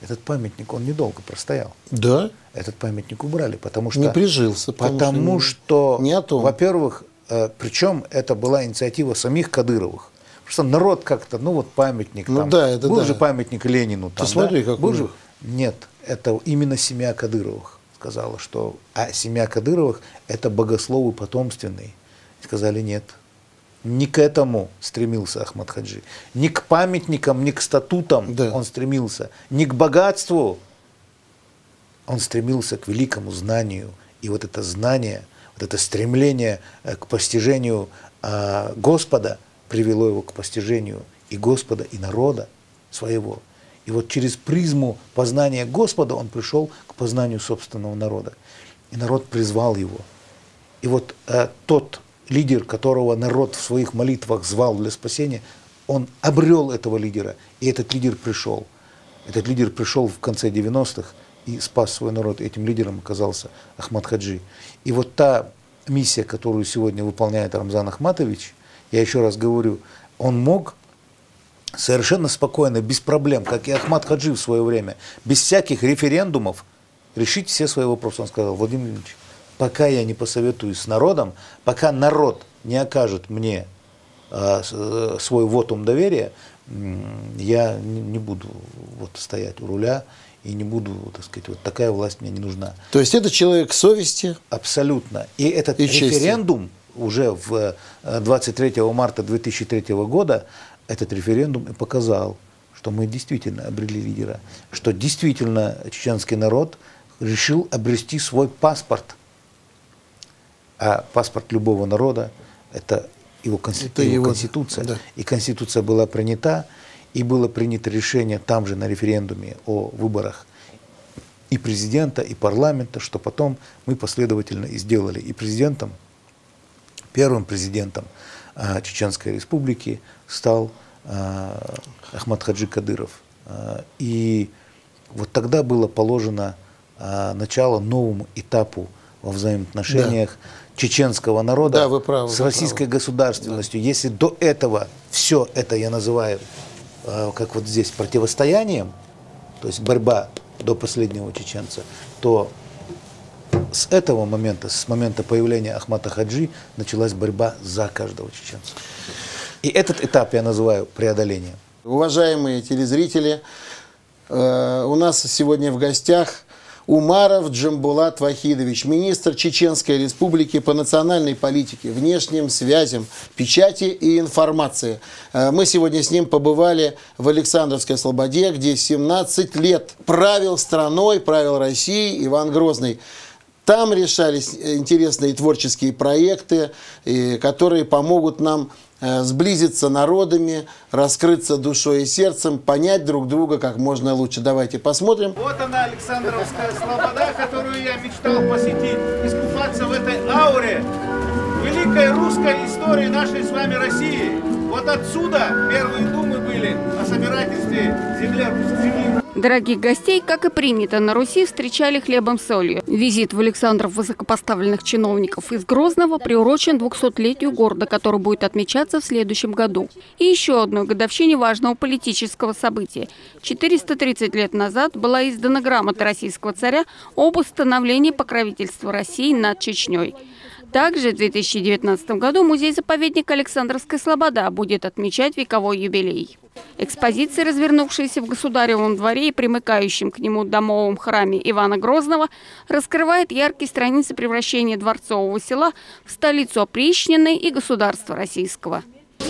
Этот памятник, он недолго простоял. Да? Этот памятник убрали, потому что... Не прижился. Потому что во-первых, причем это была инициатива самих Кадыровых. Что народ как-то, ну вот памятник, ну, там, да, был же памятник Ленину. Там, посмотри, да? Был же... Нет, это именно семья Кадыровых сказала, что... А семья Кадыровых – это богословы потомственные. Сказали, нет, не к этому стремился Ахмат Хаджи. Не к памятникам, не к статутам он стремился, не к богатству. Он стремился к великому знанию. И вот это знание, вот это стремление к постижению Господа – привело его к постижению и Господа, и народа своего. И вот через призму познания Господа он пришел к познанию собственного народа. И народ призвал его. И вот тот лидер, которого народ в своих молитвах звал для спасения, он обрел этого лидера. И этот лидер пришел. Этот лидер пришел в конце 90-х и спас свой народ. Этим лидером оказался Ахмат Хаджи. И вот та миссия, которую сегодня выполняет Рамзан Ахматович, я еще раз говорю, он мог совершенно спокойно, без проблем, как и Ахмат Хаджи в свое время, без всяких референдумов решить все свои вопросы. Он сказал, Владимир Ильич, пока я не посоветуюсь с народом, пока народ не окажет мне свой вотум доверия, я не буду вот стоять у руля и не буду, так сказать, вот такая власть мне не нужна. То есть это человек совести? Абсолютно. И этот референдум уже в 23 марта 2003 года этот референдум и показал, что мы действительно обрели лидера, что действительно чеченский народ решил обрести свой паспорт. А паспорт любого народа – это его конституция. Да. И конституция была принята, и было принято решение там же на референдуме о выборах и президента, и парламента, что потом мы последовательно и сделали и президентом. Первым президентом Чеченской Республики стал Ахмат Хаджи Кадыров. И вот тогда было положено начало новому этапу во взаимоотношениях чеченского народа с российской государственностью. Да. Если до этого все это я называю, как вот здесь, противостоянием, то есть борьба до последнего чеченца, то... С этого момента, с момента появления Ахмата Хаджи, началась борьба за каждого чеченца. И этот этап я называю преодолением. Уважаемые телезрители, у нас сегодня в гостях Умаров Джамбулат Вахидович, министр Чеченской Республики по национальной политике, внешним связям, печати и информации. Мы сегодня с ним побывали в Александровской Слободе, где 17 лет правил страной, правил Россией Иван Грозный. Там решались интересные творческие проекты, которые помогут нам сблизиться народами, раскрыться душой и сердцем, понять друг друга как можно лучше. Давайте посмотрим. Вот она, Александровская Слобода, которую я мечтал посетить, искупаться в этой ауре великой русской истории нашей с вами России. Вот отсюда первые думы были о собирательстве земли. Дорогих гостей, как и принято на Руси, встречали хлебом с солью. Визит в Александров высокопоставленных чиновников из Грозного приурочен 200-летию города, который будет отмечаться в следующем году. И еще одной годовщине важного политического события. 430 лет назад была издана грамота российского царя об установлении покровительства России над Чечней. Также в 2019 году музей-заповедник Александровская Слобода будет отмечать вековой юбилей. Экспозиции, развернувшиеся в Государевом дворе и примыкающем к нему домовом храме Ивана Грозного, раскрывают яркие страницы превращения дворцового села в столицу опричнины и государства российского. В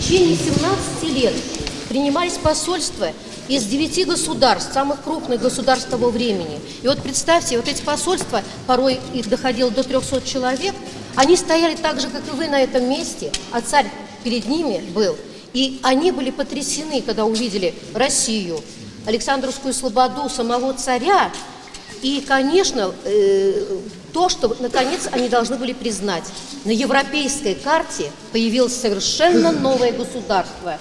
течение 17 лет принимались посольства из 9 государств, самых крупных государств того времени. И вот представьте, вот эти посольства, порой их доходило до 300 человек, они стояли так же, как и вы, на этом месте, а царь перед ними был. И они были потрясены, когда увидели Россию, Александровскую Слободу, самого царя. И, конечно, то, что, наконец, они должны были признать. На европейской карте появилось совершенно новое государство.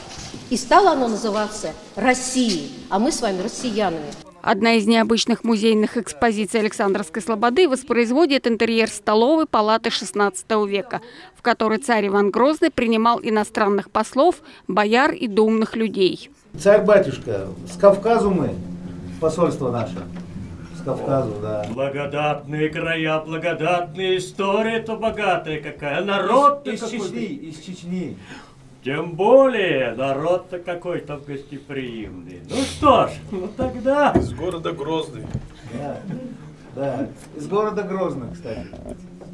И стало оно называться Россией, а мы с вами россиянами. Одна из необычных музейных экспозиций Александровской Слободы воспроизводит интерьер столовой палаты XVI века, в которой царь Иван Грозный принимал иностранных послов, бояр и думных людей. Царь-батюшка, с Кавказу мы, посольство наше, с Кавказу, да. Благодатные края, благодатные, история-то богатая какая, народ-то какой. Из Чечни. Тем более, народ-то какой-то гостеприимный. Ну что ж, ну тогда... Из города Грозный. Да, из города Грозный, кстати.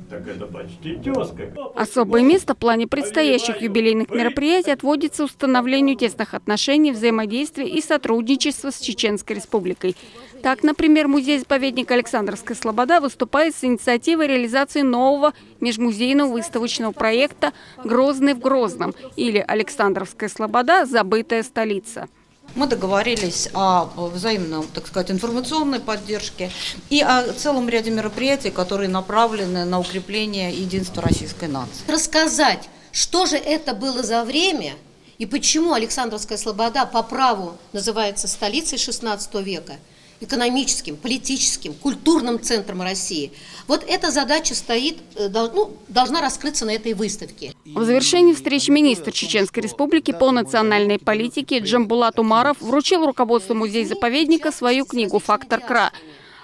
Так это почти тезка. Особое место в плане предстоящих юбилейных мероприятий отводится установлению тесных отношений, взаимодействия и сотрудничества с Чеченской Республикой. Так, например, музей-заповедник Александровская Слобода выступает с инициативой реализации нового межмузейного выставочного проекта «Грозный в Грозном» или «Александровская Слобода. Забытая столица». Мы договорились о взаимной, так сказать, информационной поддержке и о целом ряде мероприятий, которые направлены на укрепление единства российской нации. Рассказать, что же это было за время и почему Александровская Слобода по праву называется столицей XVI века, экономическим, политическим, культурным центром России. Вот эта задача стоит, должна раскрыться на этой выставке. В завершении встречи министр Чеченской Республики по национальной политике Джамбулат Умаров вручил руководству музея-заповедника свою книгу «Фактор КРА»,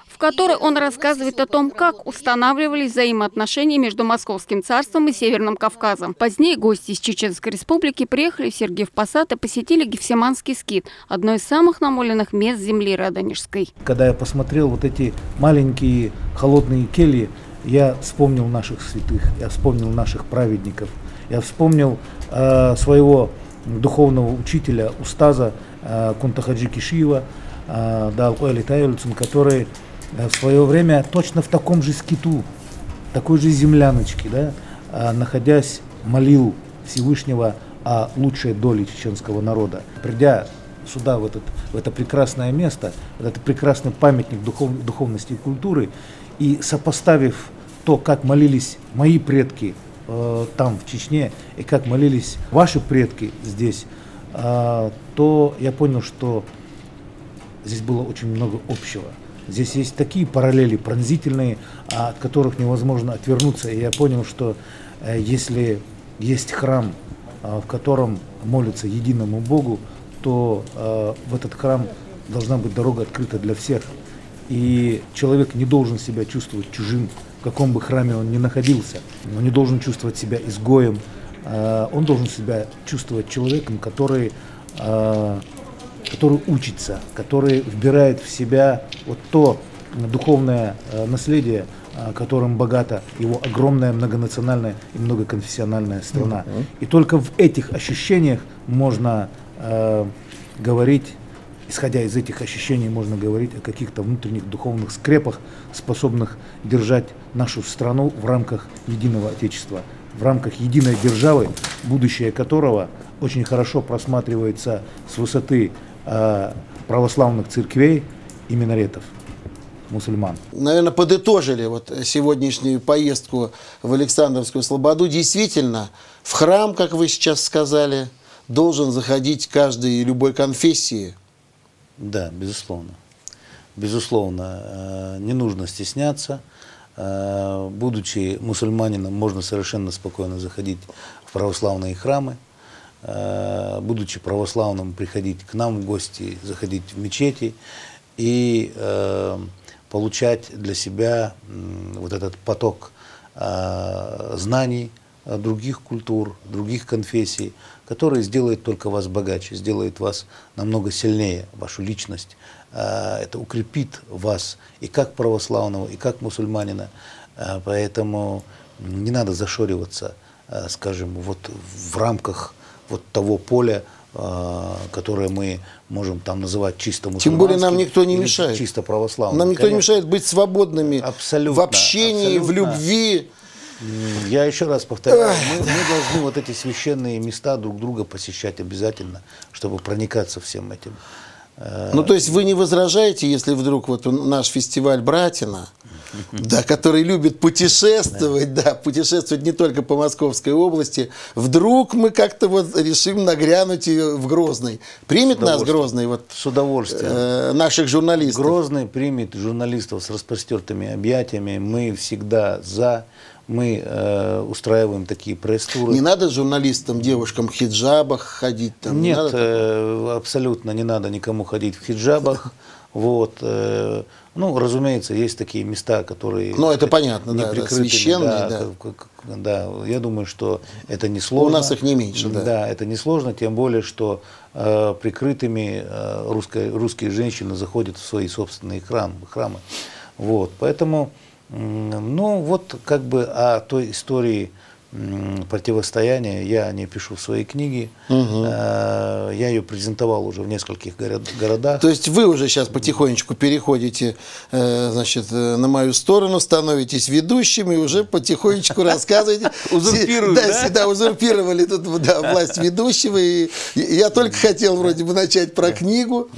в которой он рассказывает о том, как устанавливались взаимоотношения между Московским царством и Северным Кавказом. Позднее гости из Чеченской Республики приехали в Сергиев Посад и посетили Гефсиманский скит, одно из самых намоленных мест земли Радонежской. Когда я посмотрел вот эти маленькие холодные кельи, я вспомнил наших святых, я вспомнил наших праведников, я вспомнил своего духовного учителя, устаза Кунта-Хаджи Кишиева, который в свое время точно в таком же скиту, такой же земляночке, да, находясь, молил Всевышнего о лучшей доле чеченского народа. Придя сюда, в это прекрасное место, в этот прекрасный памятник духовности и культуры, и сопоставив то, как молились мои предки там, в Чечне, и как молились ваши предки здесь, то я понял, что здесь было очень много общего. Здесь есть такие параллели пронзительные, от которых невозможно отвернуться. И я понял, что если есть храм, в котором молятся единому Богу, то в этот храм должна быть дорога открыта для всех. И человек не должен себя чувствовать чужим, в каком бы храме он ни находился. Он не должен чувствовать себя изгоем. Он должен себя чувствовать человеком, который который учится, который вбирает в себя вот то духовное наследие, которым богата его огромная многонациональная и многоконфессиональная страна. И только в этих ощущениях можно говорить, исходя из этих ощущений, можно говорить о каких-то внутренних духовных скрепах, способных держать нашу страну в рамках единого Отечества, в рамках единой державы, будущее которого очень хорошо просматривается с высоты православных церквей и минаретов мусульман. Наверное, подытожили вот сегодняшнюю поездку в Александровскую Слободу. Действительно, в храм, как вы сейчас сказали, должен заходить каждый и любой конфессии. Да, безусловно. Безусловно, не нужно стесняться. Будучи мусульманином, можно совершенно спокойно заходить в православные храмы. Будучи православным, приходить к нам в гости, заходить в мечети и получать для себя вот этот поток знаний других культур, других конфессий, которые сделают только вас богаче, сделают вас намного сильнее, вашу личность. Это укрепит вас и как православного, и как мусульманина. Поэтому не надо зашориваться, скажем, вот в рамках вот того поля, которое мы можем там называть чисто мусульманским. Тем более нам никто не мешает. Чисто православным. Нам никто, конечно, не мешает быть свободными абсолютно, в общении, абсолютно. В любви. Я еще раз повторяю, мы должны вот эти священные места друг друга посещать обязательно, чтобы проникаться всем этим. Ну, то есть вы не возражаете, если вдруг вот наш фестиваль «Братина», да, который любит путешествовать, да, путешествовать не только по Московской области, вдруг мы как-то вот решим нагрянуть в Грозный. Примет нас Грозный? Вот, с удовольствием. Наших журналистов. Грозный примет журналистов с распростертыми объятиями. Мы всегда за... Мы устраиваем такие пресс-туры. Не надо журналистам, девушкам в хиджабах ходить? Там, нет, не надо... абсолютно не надо никому ходить в хиджабах. Вот, ну, разумеется, есть такие места, которые... Ну, это понятно, да, священные, да. Да, я думаю, что это несложно. У нас их не меньше, да. Да, это несложно, тем более, что прикрытыми русские женщины заходят в свои собственные храмы. Вот, поэтому... Ну, вот как бы о той истории противостояния я не пишу в своей книге. Угу. Я ее презентовал уже в нескольких городах. То есть вы уже сейчас потихонечку переходите, значит, на мою сторону, становитесь ведущим и уже потихонечку рассказываете. Узурпируют, да? Да, узурпировали тут власть ведущего. Я только хотел вроде бы начать про книгу.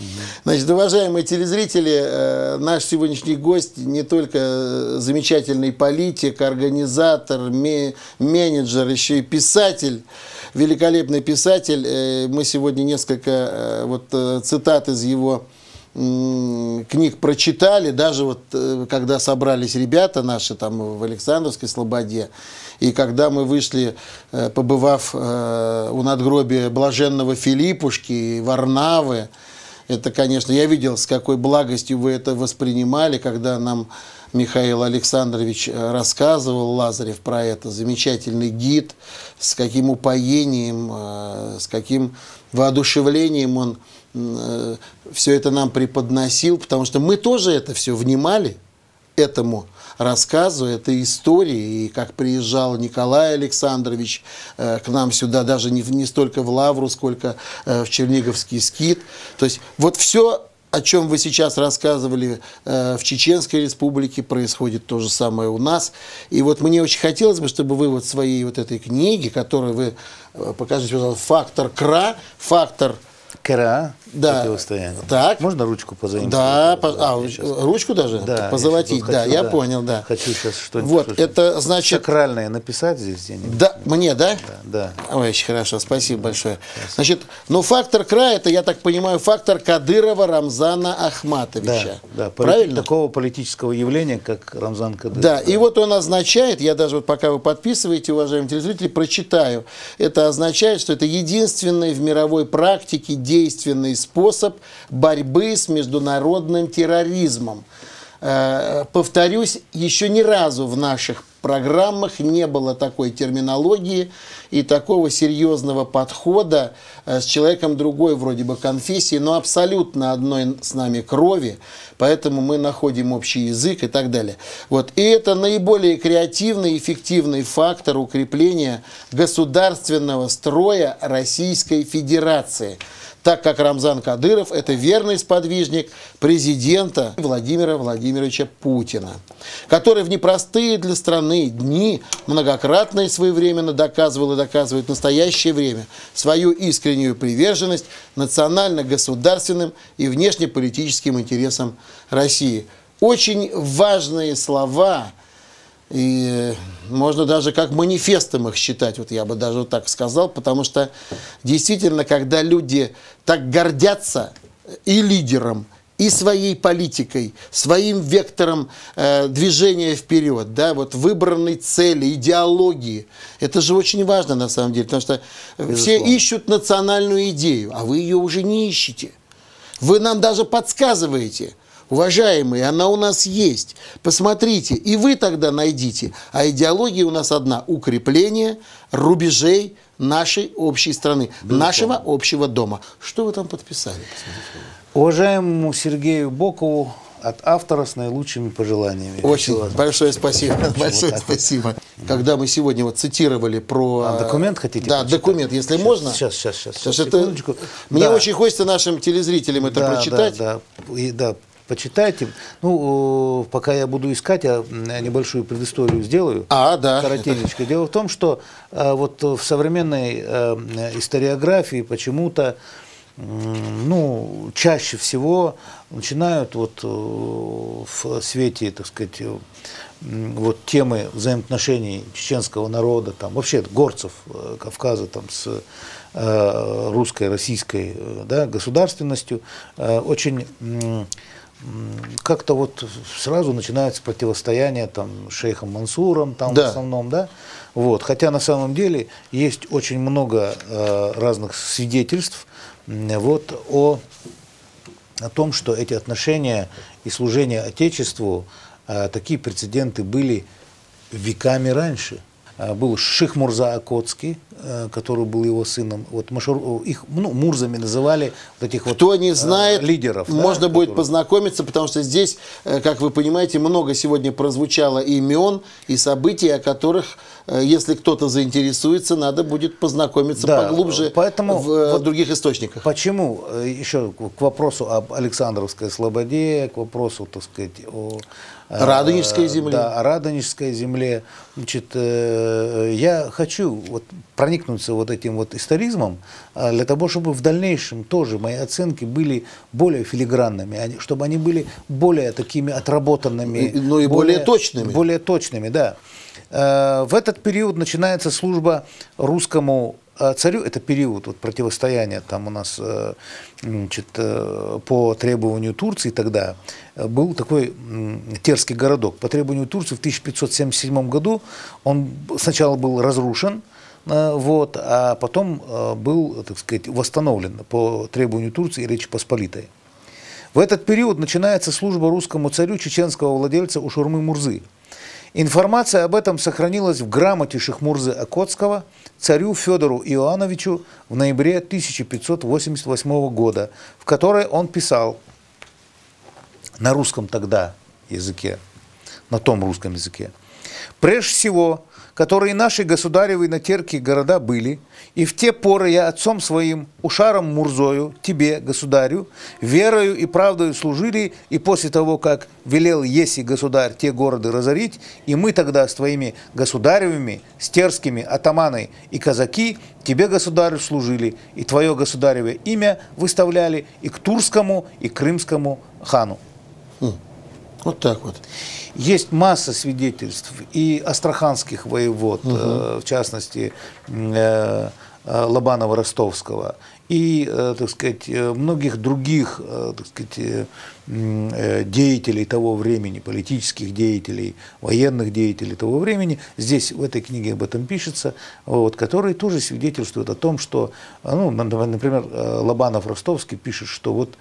Значит, уважаемые телезрители, наш сегодняшний гость не только замечательный политик, организатор, менеджер, еще и писатель, великолепный писатель. Мы сегодня несколько вот цитат из его книг прочитали, даже вот когда собрались ребята наши там в Александровской Слободе, и когда мы вышли, побывав у надгробия блаженного Филиппушки, Варнавы, это, конечно, я видел, с какой благостью вы это воспринимали, когда нам Михаил Александрович рассказывал, Лазарев, про это. Замечательный гид, с каким упоением, с каким воодушевлением он все это нам преподносил, потому что мы тоже это все внимали, этому рассказу, этой истории, и как приезжал Николай Александрович к нам сюда, даже не столько в Лавру, сколько в Черниговский скит. То есть вот все, о чем вы сейчас рассказывали, в Чеченской Республике, происходит то же самое у нас. И вот мне очень хотелось бы, чтобы вы вот своей вот этой книге, которую вы покажете, пожалуйста, фактор Кра, да, противостояние. Так. Можно ручку позаимствовать? Да, ручку даже? Да. Позолотить, я да, я да, понял, да. Хочу сейчас что-нибудь. Вот, это значит... Сакральное написать здесь где-нибудь? Да, мне, да? Да, да. Ой, очень хорошо, спасибо, да, большое. Спасибо. Значит, ну, фактор Кра, это, я так понимаю, фактор Кадырова Рамзана Ахматовича. Да, да. Правильно? Такого политического явления, как Рамзан Кадыров. Да, да, и вот он означает, я даже вот пока вы подписываете, уважаемые телезрители, прочитаю. Это означает, что это единственный в мировой практике действенный способ борьбы с международным терроризмом. Повторюсь, еще ни разу в наших программах не было такой терминологии и такого серьезного подхода с человеком другой вроде бы конфессии, но абсолютно одной с нами крови, поэтому мы находим общий язык и так далее. Вот. И это наиболее креативный и эффективный фактор укрепления государственного строя Российской Федерации, так как Рамзан Кадыров – это верный сподвижник президента Владимира Владимировича Путина, который в непростые для страны дни многократно и своевременно доказывал и доказывает в настоящее время свою искреннюю приверженность национально-государственным и внешнеполитическим интересам России. Очень важные слова, и можно даже как манифестом их считать, вот я бы даже вот так сказал, потому что действительно, когда люди так гордятся и лидером, и своей политикой, своим вектором движения вперед, да, вот выбранной цели, идеологии. Это же очень важно на самом деле, потому что все ищут национальную идею, а вы ее уже не ищете. Вы нам даже подсказываете. Уважаемые, она у нас есть. Посмотрите, и вы тогда найдите. А идеология у нас одна – укрепление рубежей нашей общей страны, нашего общего дома. Что вы там подписали? Уважаемому Сергею Бокову от автора с наилучшими пожеланиями. Очень большое спасибо. Большое спасибо. Когда мы сегодня вот цитировали про... А документ хотите? Да, прочитать? Документ, если сейчас, можно. Сейчас это... Мне очень хочется нашим телезрителям это прочитать. Да. Почитайте. Ну, пока я буду искать, я небольшую предысторию сделаю. Коротенечко. Дело в том, что вот в современной историографии почему-то, ну, чаще всего начинают вот в свете, так сказать, вот темы взаимоотношений чеченского народа, там, вообще горцев Кавказа там, с русской, российской государственностью, очень... как-то вот сразу начинается противостояние там шейхом Мансуром там в основном, вот, хотя на самом деле есть очень много разных свидетельств вот о том, что эти отношения и служение Отечеству, такие прецеденты были веками раньше. Был Ших Мурза Окотский, который был его сыном. Вот их, ну, мурзами называли вот этих вот. Кто не знает, лидеров, можно будет познакомиться, потому что здесь, как вы понимаете, много сегодня прозвучало имен и событий, о которых, если кто-то заинтересуется, надо будет познакомиться поглубже. Поэтому в других источниках. Почему? Еще к вопросу об Александровской Слободе, к вопросу, так сказать, о Радонежской земле. Да, о Радонежской земле. Значит, я хочу вот проникнуться вот этим вот историзмом для того, чтобы в дальнейшем тоже мои оценки были более филигранными, чтобы они были более такими отработанными. Ну и более точными. Более точными, да. В этот период начинается служба русскому царю, это период вот противостояния там у нас, значит, по требованию Турции тогда, был такой Терский городок. По требованию Турции в 1577 году он сначала был разрушен, вот, а потом был, так сказать, восстановлен по требованию Турции и Речи Посполитой. В этот период начинается служба русскому царю чеченского владельца Ушурмы Мурзы. Информация об этом сохранилась в грамоте Шихмурзы Окотского царю Федору Иоановичу в ноябре 1588 года, в которой он писал на русском тогда языке, на том русском языке: «Прежде всего, которые наши государевы на терки города были, и в те поры я отцом своим, Ушаром Мурзою, тебе, государю, верою и правдою служили, и после того, как велел еси государь те города разорить, и мы тогда с твоими государевыми, стерскими, атаманы и казаки тебе, государю, служили, и твое государевое имя выставляли и к Турскому, и к Крымскому хану». Вот так вот. Есть масса свидетельств и астраханских воевод, в частности Лобанова-Ростовского, и, так сказать, многих других, так сказать, деятелей того времени, политических деятелей, военных деятелей того времени, здесь в этой книге об этом пишется, вот, которые тоже свидетельствуют о том, что, ну, например, Лобанов-Ростовский пишет, что вот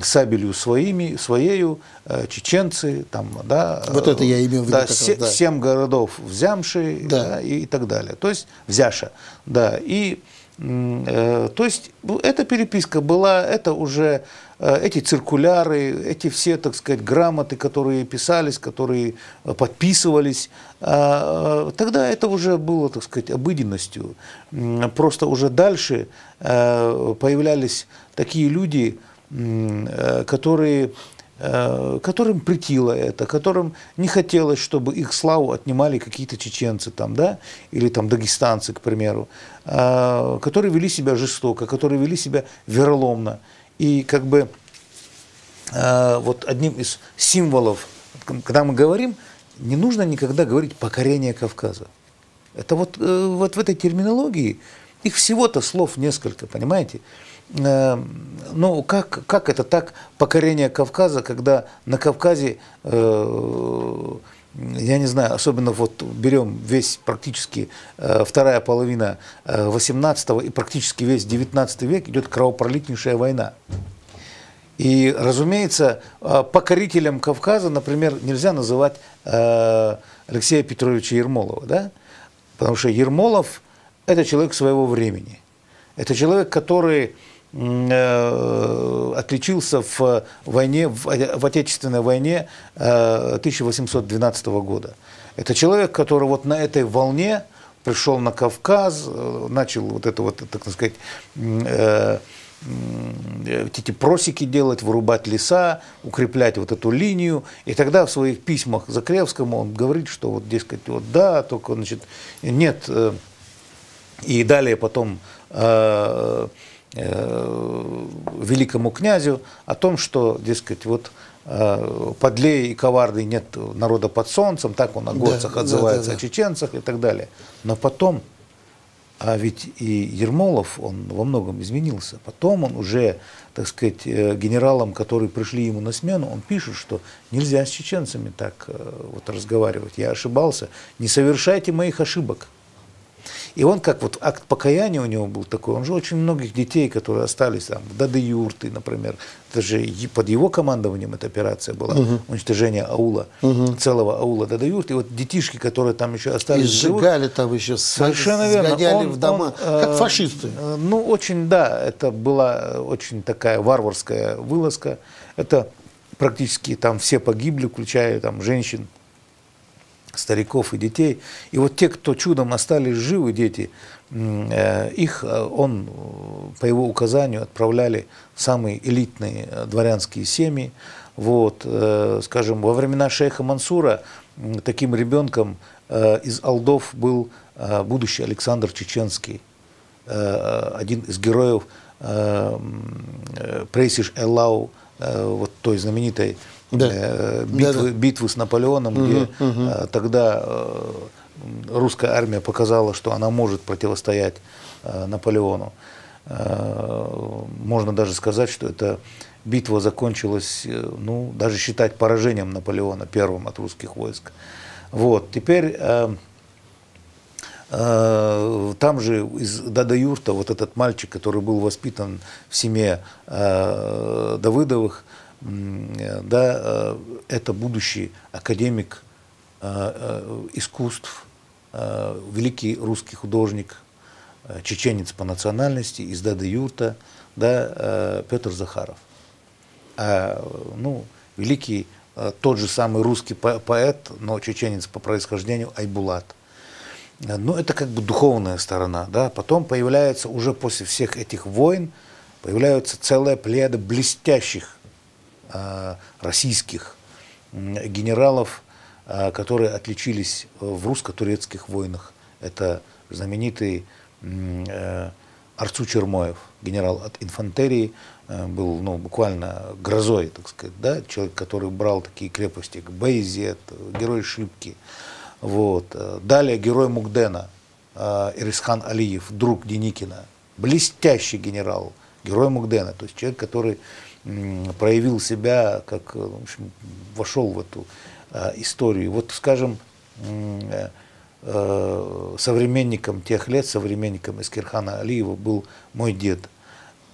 сабелью своею чеченцы, там, да, вот это я имел в виду, да, да. 7 городов взямши, да. Да, и так далее, то есть взяша, да, и то есть эта переписка была, это уже эти циркуляры, эти все, так сказать, грамоты, которые писались, которые подписывались, тогда это уже было, так сказать, обыденностью. Просто уже дальше появлялись такие люди, которым претило это, которым не хотелось, чтобы их славу отнимали какие-то чеченцы там, да, или там дагестанцы, к примеру, которые вели себя жестоко, которые вели себя вероломно. И как бы вот одним из символов, когда мы говорим, не нужно никогда говорить «покорение Кавказа». Это вот в этой терминологии, их всего-то слов несколько, понимаете? Ну, как это так, покорение Кавказа, когда на Кавказе, я не знаю, особенно вот берем весь практически вторая половина 18-го и практически весь 19 век идет кровопролитнейшая война. И, разумеется, покорителем Кавказа, например, нельзя называть Алексея Петровича Ермолова, да? Потому что Ермолов – это человек своего времени. Это человек, который отличился в войне, в Отечественной войне 1812 года. Это человек, который вот на этой волне пришел на Кавказ, начал вот это вот, так сказать, эти просеки делать, вырубать леса, укреплять вот эту линию. И тогда в своих письмах Закревскому он говорит, что вот, дескать, вот да, только, значит, нет. И далее потом великому князю о том, что, дескать, вот подлее и коварный нет народа под солнцем, так он о горцах, да, отзывается, да, да, о чеченцах и так далее. Но потом, а ведь и Ермолов, он во многом изменился, потом он уже, так сказать, генералам, которые пришли ему на смену, он пишет, что нельзя с чеченцами так вот разговаривать, я ошибался, не совершайте моих ошибок. И он, как вот акт покаяния у него был такой, он же очень многих детей, которые остались там, в Дады-Юрты, например, это же под его командованием эта операция была, уничтожение аула, целого аула Дады-Юрты, и вот детишки, которые там еще остались, и сжигали там еще, совершенно верно, сгоняли в дома, как фашисты. Ну, очень, да, это была очень такая варварская вылазка, это практически там все погибли, включая там женщин, стариков и детей. И вот те, кто чудом остались живы, дети, их он по его указанию отправляли в самые элитные дворянские семьи. Вот, скажем, во времена шейха Мансура таким ребенком из алдов был будущий Александр Чеченский, один из героев Прейсиш-Элау, вот той знаменитой, да, битвы, да, да, битвы с Наполеоном, где тогда русская армия показала, что она может противостоять Наполеону. Можно даже сказать, что эта битва закончилась, ну, даже считать поражением Наполеона, первым от русских войск. Вот, теперь там же из Дада-Юрта вот этот мальчик, который был воспитан в семье Давыдовых, да, это будущий академик искусств, великий русский художник, чеченец по национальности, из Дады-Юрта, да, Петр Захаров. Ну, великий тот же самый русский поэт, но чеченец по происхождению, Айбулат. Но это как бы духовная сторона. Да? Потом появляется, уже после всех этих войн, появляются целая плеяда блестящих российских генералов, которые отличились в русско-турецких войнах. Это знаменитый Арцу Чермоев, генерал от инфантерии, был, ну, буквально грозой, так сказать, да? Человек, который брал такие крепости, как Бейзет, герой Шипки. Вот. Далее герой Мугдена, Ирисхан Алиев, друг Деникина, блестящий генерал, герой Магдена, то есть человек, который проявил себя, как, в общем, вошел в эту историю. Вот, скажем, современником тех лет, современником Искирхана Алиева был мой дед.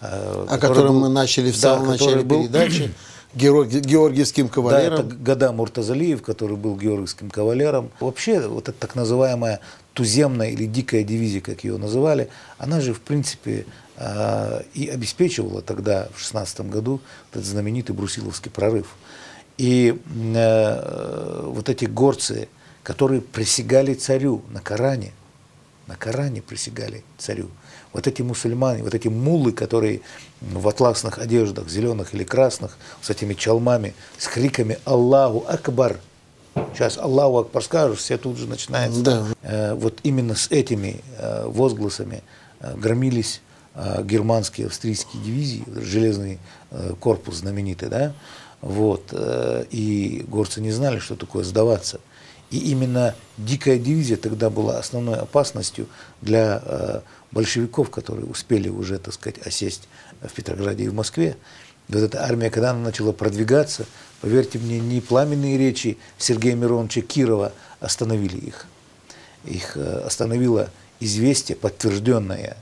О котором мы начали в самом начале передачи. Георгиевским кавалером. Да, это Гада Муртазалиев, который был георгиевским кавалером. Вообще, вот эта так называемая туземная или дикая дивизия, как ее называли, она же, в принципе, и обеспечивала тогда, в 16-м году, этот знаменитый Брусиловский прорыв. И вот эти горцы, которые присягали царю на Коране присягали царю. Вот эти мусульмане, вот эти муллы, которые в атласных одеждах, зеленых или красных, с этими чалмами, с криками «Аллаху Акбар», сейчас «Аллаху Акбар» скажешь, все тут же начинается. Да. Вот именно с этими возгласами громились германские, австрийские дивизии, железный корпус знаменитый, да, вот, и горцы не знали, что такое сдаваться. И именно дикая дивизия тогда была основной опасностью для большевиков, которые успели уже, так сказать, осесть в Петрограде и в Москве. Вот эта армия, когда она начала продвигаться, поверьте мне, не пламенные речи Сергея Мироновича Кирова остановили их. Их остановило известие, подтвержденное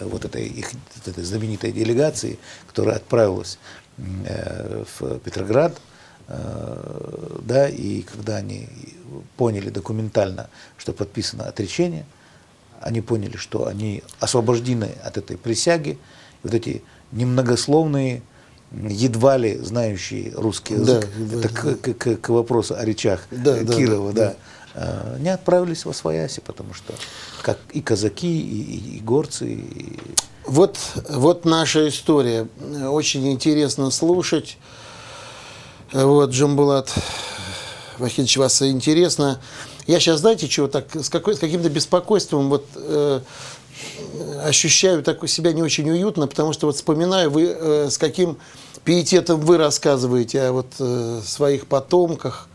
вот этой, этой знаменитой делегацией, которая отправилась в Петроград. Да, и когда они поняли документально, что подписано отречение, они поняли, что они освобождены от этой присяги. Вот эти немногословные, едва ли знающие русский язык, да, это да, к вопросу о речах Кирова, да, не отправились во свояси, потому что как и казаки, и горцы. Вот наша история. Очень интересно слушать. Вот, Джамбулат Вахидович, вас интересно. Я сейчас, знаете, чего так, с каким-то беспокойством вот, ощущаю так, себя не очень уютно, потому что вот вспоминаю, вы, с каким пиететом вы рассказываете о вот, своих потомках,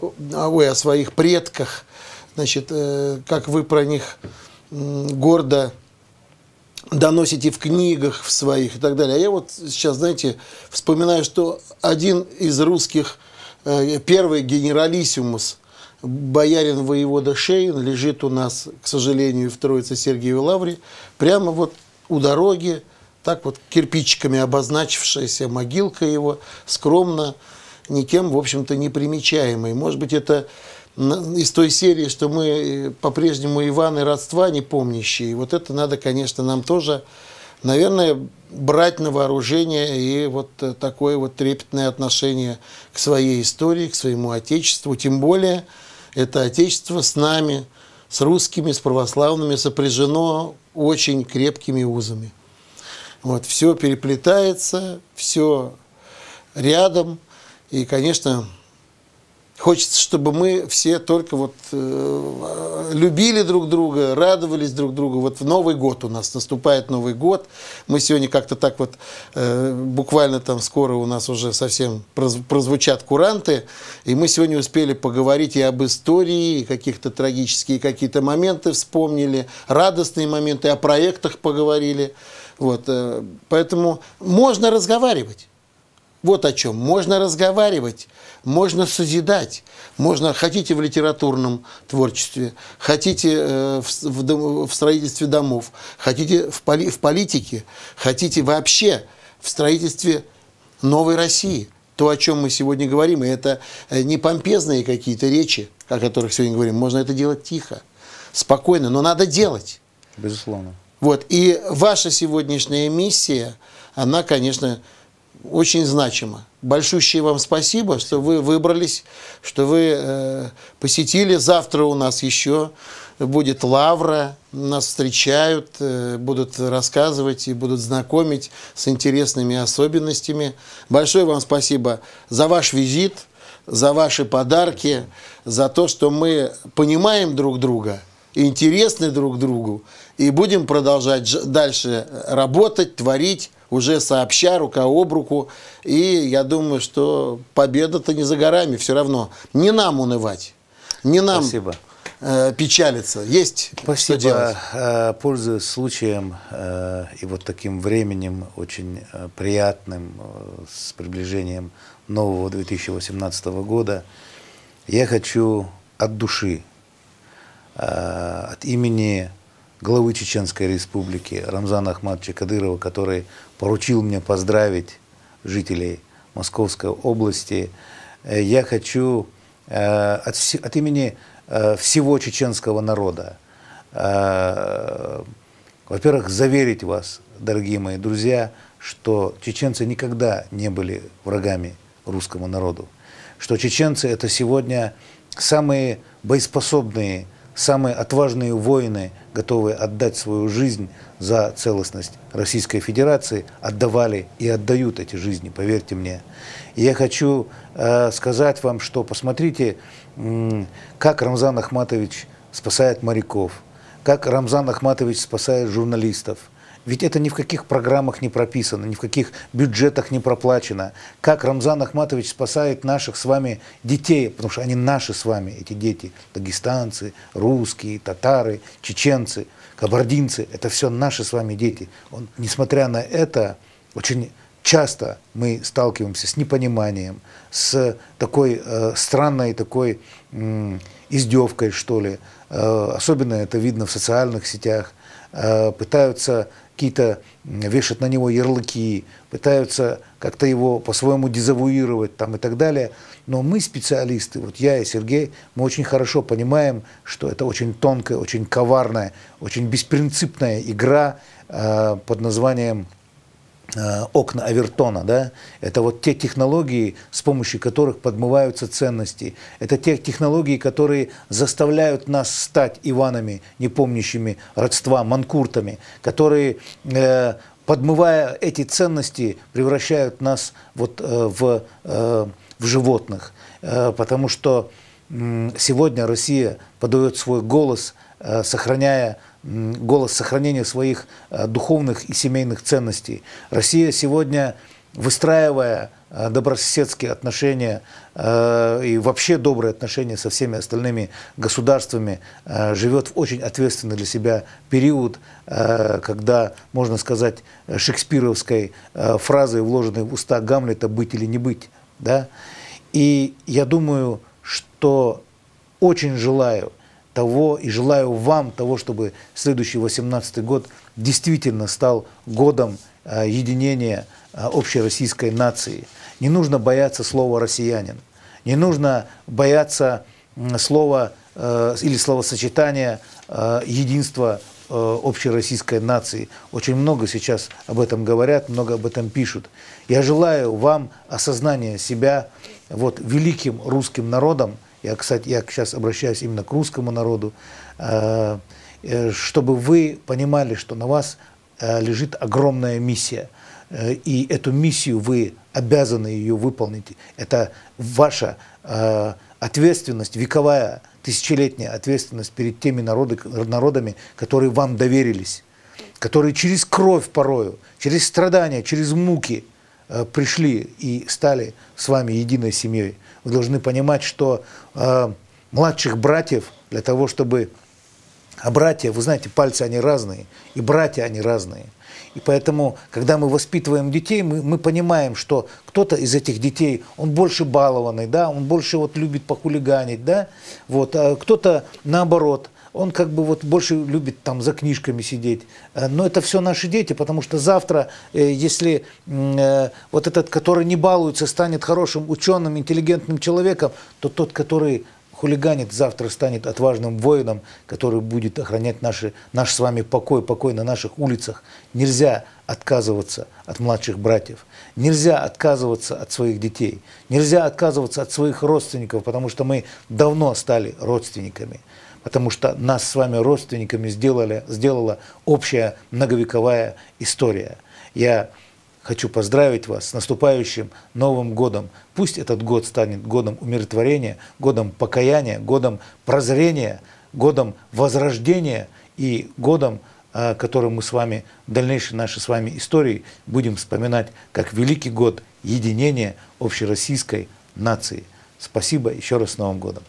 о своих предках, значит, как вы про них гордо доносите в книгах в своих и так далее. А я вот сейчас, знаете, вспоминаю, что один из русских, первый генералиссимус, боярин воевода Шейн, лежит у нас, к сожалению, в Троице-Сергиевой лавре, прямо вот у дороги, так вот кирпичиками обозначившаяся могилка его, скромно, никем, в общем-то, не примечаемой. Может быть, это из той серии, что мы по-прежнему Иваны родства не помнящие. Вот это надо, конечно, нам тоже, наверное, брать на вооружение и вот такое вот трепетное отношение к своей истории, к своему отечеству. Тем более это отечество с нами, с русскими, с православными сопряжено очень крепкими узами. Вот, все переплетается, все рядом. И, конечно, хочется, чтобы мы все только вот любили друг друга, радовались друг другу. Вот в Новый год у нас наступает Новый год. Мы сегодня как-то так вот, буквально там скоро у нас уже совсем прозвучат куранты. И мы сегодня успели поговорить и об истории, и каких-то трагические какие-то моменты вспомнили, радостные моменты, о проектах поговорили. Вот, поэтому можно разговаривать. Вот о чем. Можно разговаривать, можно созидать, можно, хотите в литературном творчестве, хотите в строительстве домов, хотите в политике, хотите вообще в строительстве новой России. То, о чем мы сегодня говорим, и это не помпезные какие-то речи, о которых сегодня говорим, можно это делать тихо, спокойно, но надо делать. Безусловно. Вот. И ваша сегодняшняя миссия, она, конечно, очень значимо. Большущее вам спасибо, что вы выбрались, что вы посетили. Завтра у нас еще будет лавра. Нас встречают, будут рассказывать и будут знакомить с интересными особенностями. Большое вам спасибо за ваш визит, за ваши подарки, за то, что мы понимаем друг друга, интересны друг другу. И будем продолжать дальше работать, творить, уже сообща, рука об руку. И я думаю, что победа-то не за горами все равно. Не нам унывать. Не нам, спасибо. печалиться. Есть что делать. Пользуясь случаем и вот таким временем, очень приятным, с приближением нового 2018 года, я хочу от души, от имени главы Чеченской Республики Рамзана Ахматовича Кадырова, который поручил мне поздравить жителей Московской области, я хочу от имени всего чеченского народа, во-первых, заверить вас, дорогие мои друзья, что чеченцы никогда не были врагами русскому народу, что чеченцы — это сегодня самые боеспособные, самые отважные воины, готовые отдать свою жизнь за целостность Российской Федерации, отдавали и отдают эти жизни, поверьте мне. И я хочу сказать вам, что посмотрите, как Рамзан Ахматович спасает моряков, как Рамзан Ахматович спасает журналистов. Ведь это ни в каких программах не прописано, ни в каких бюджетах не проплачено. Как Рамзан Ахматович спасает наших с вами детей, потому что они наши с вами, эти дети. Дагестанцы, русские, татары, чеченцы, кабардинцы. Это все наши с вами дети. Он, несмотря на это, очень часто мы сталкиваемся с непониманием, с такой странной такой издевкой, что ли. Особенно это видно в социальных сетях. Пытаются какие-то, вешать на него ярлыки, пытаются как-то его по-своему дезавуировать там и так далее. Но мы, специалисты, вот я и Сергей, мы очень хорошо понимаем, что это очень тонкая, очень коварная, очень беспринципная игра под названием окна Овертона, да? Это вот те технологии, с помощью которых подмываются ценности. Это те технологии, которые заставляют нас стать Иванами, не помнящими родства, манкуртами, которые, подмывая эти ценности, превращают нас вот в животных. Потому что сегодня Россия подает свой голос, сохраняя голос сохранения своих духовных и семейных ценностей. Россия сегодня, выстраивая добрососедские отношения и вообще добрые отношения со всеми остальными государствами, живет в очень ответственный для себя период, когда, можно сказать, шекспировской фразой, вложенной в уста Гамлета, «быть или не быть». Да? И я думаю, что очень желаю того и желаю вам того, чтобы следующий 2018 год действительно стал годом единения общероссийской нации. Не нужно бояться слова «россиянин», не нужно бояться слова или словосочетания «единство общероссийской нации». Очень много сейчас об этом говорят, много об этом пишут. Я желаю вам осознания себя вот великим русским народом. Я, кстати, сейчас обращаюсь именно к русскому народу, чтобы вы понимали, что на вас лежит огромная миссия. И эту миссию вы обязаны ее выполнить. Это ваша ответственность, вековая, тысячелетняя ответственность перед теми народами, которые вам доверились, которые через кровь порою, через страдания, через муки пришли и стали с вами единой семьей. Вы должны понимать, что младших братьев для того, чтобы... А братья, вы знаете, пальцы они разные, и братья они разные. И поэтому, когда мы воспитываем детей, мы понимаем, что кто-то из этих детей, он больше балованный, да, он больше вот любит похулиганить, да, вот, а кто-то наоборот, он как бы вот больше любит там за книжками сидеть. Но это все наши дети, потому что завтра, если вот этот, который не балуется, станет хорошим ученым, интеллигентным человеком, то тот, который хулиганит, завтра станет отважным воином, который будет охранять наш с вами покой, покой на наших улицах. Нельзя отказываться от младших братьев, нельзя отказываться от своих детей, нельзя отказываться от своих родственников, потому что мы давно стали родственниками. Потому что нас с вами родственниками сделала общая многовековая история. Я хочу поздравить вас с наступающим Новым годом. Пусть этот год станет годом умиротворения, годом покаяния, годом прозрения, годом возрождения и годом, который мы с вами в дальнейшей нашей с вами истории будем вспоминать как великий год единения общероссийской нации. Спасибо еще раз, с Новым годом!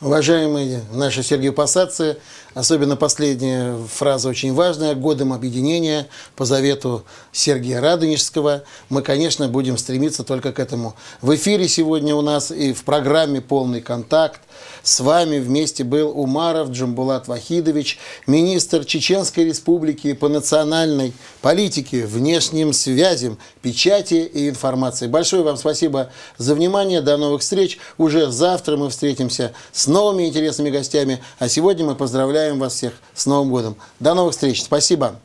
Уважаемые наши сергиевпосадцы, особенно последняя фраза очень важная. Годом объединения по завету Сергия Радонежского. Мы, конечно, будем стремиться только к этому. В эфире сегодня у нас и в программе «Полный контакт» с вами вместе был Умаров Джамбулат Вахидович, министр Чеченской Республики по национальной политике, внешним связям, печати и информации. Большое вам спасибо за внимание. До новых встреч. Уже завтра мы встретимся с новыми интересными гостями. А сегодня мы поздравляем вас всех с Новым годом. До новых встреч. Спасибо.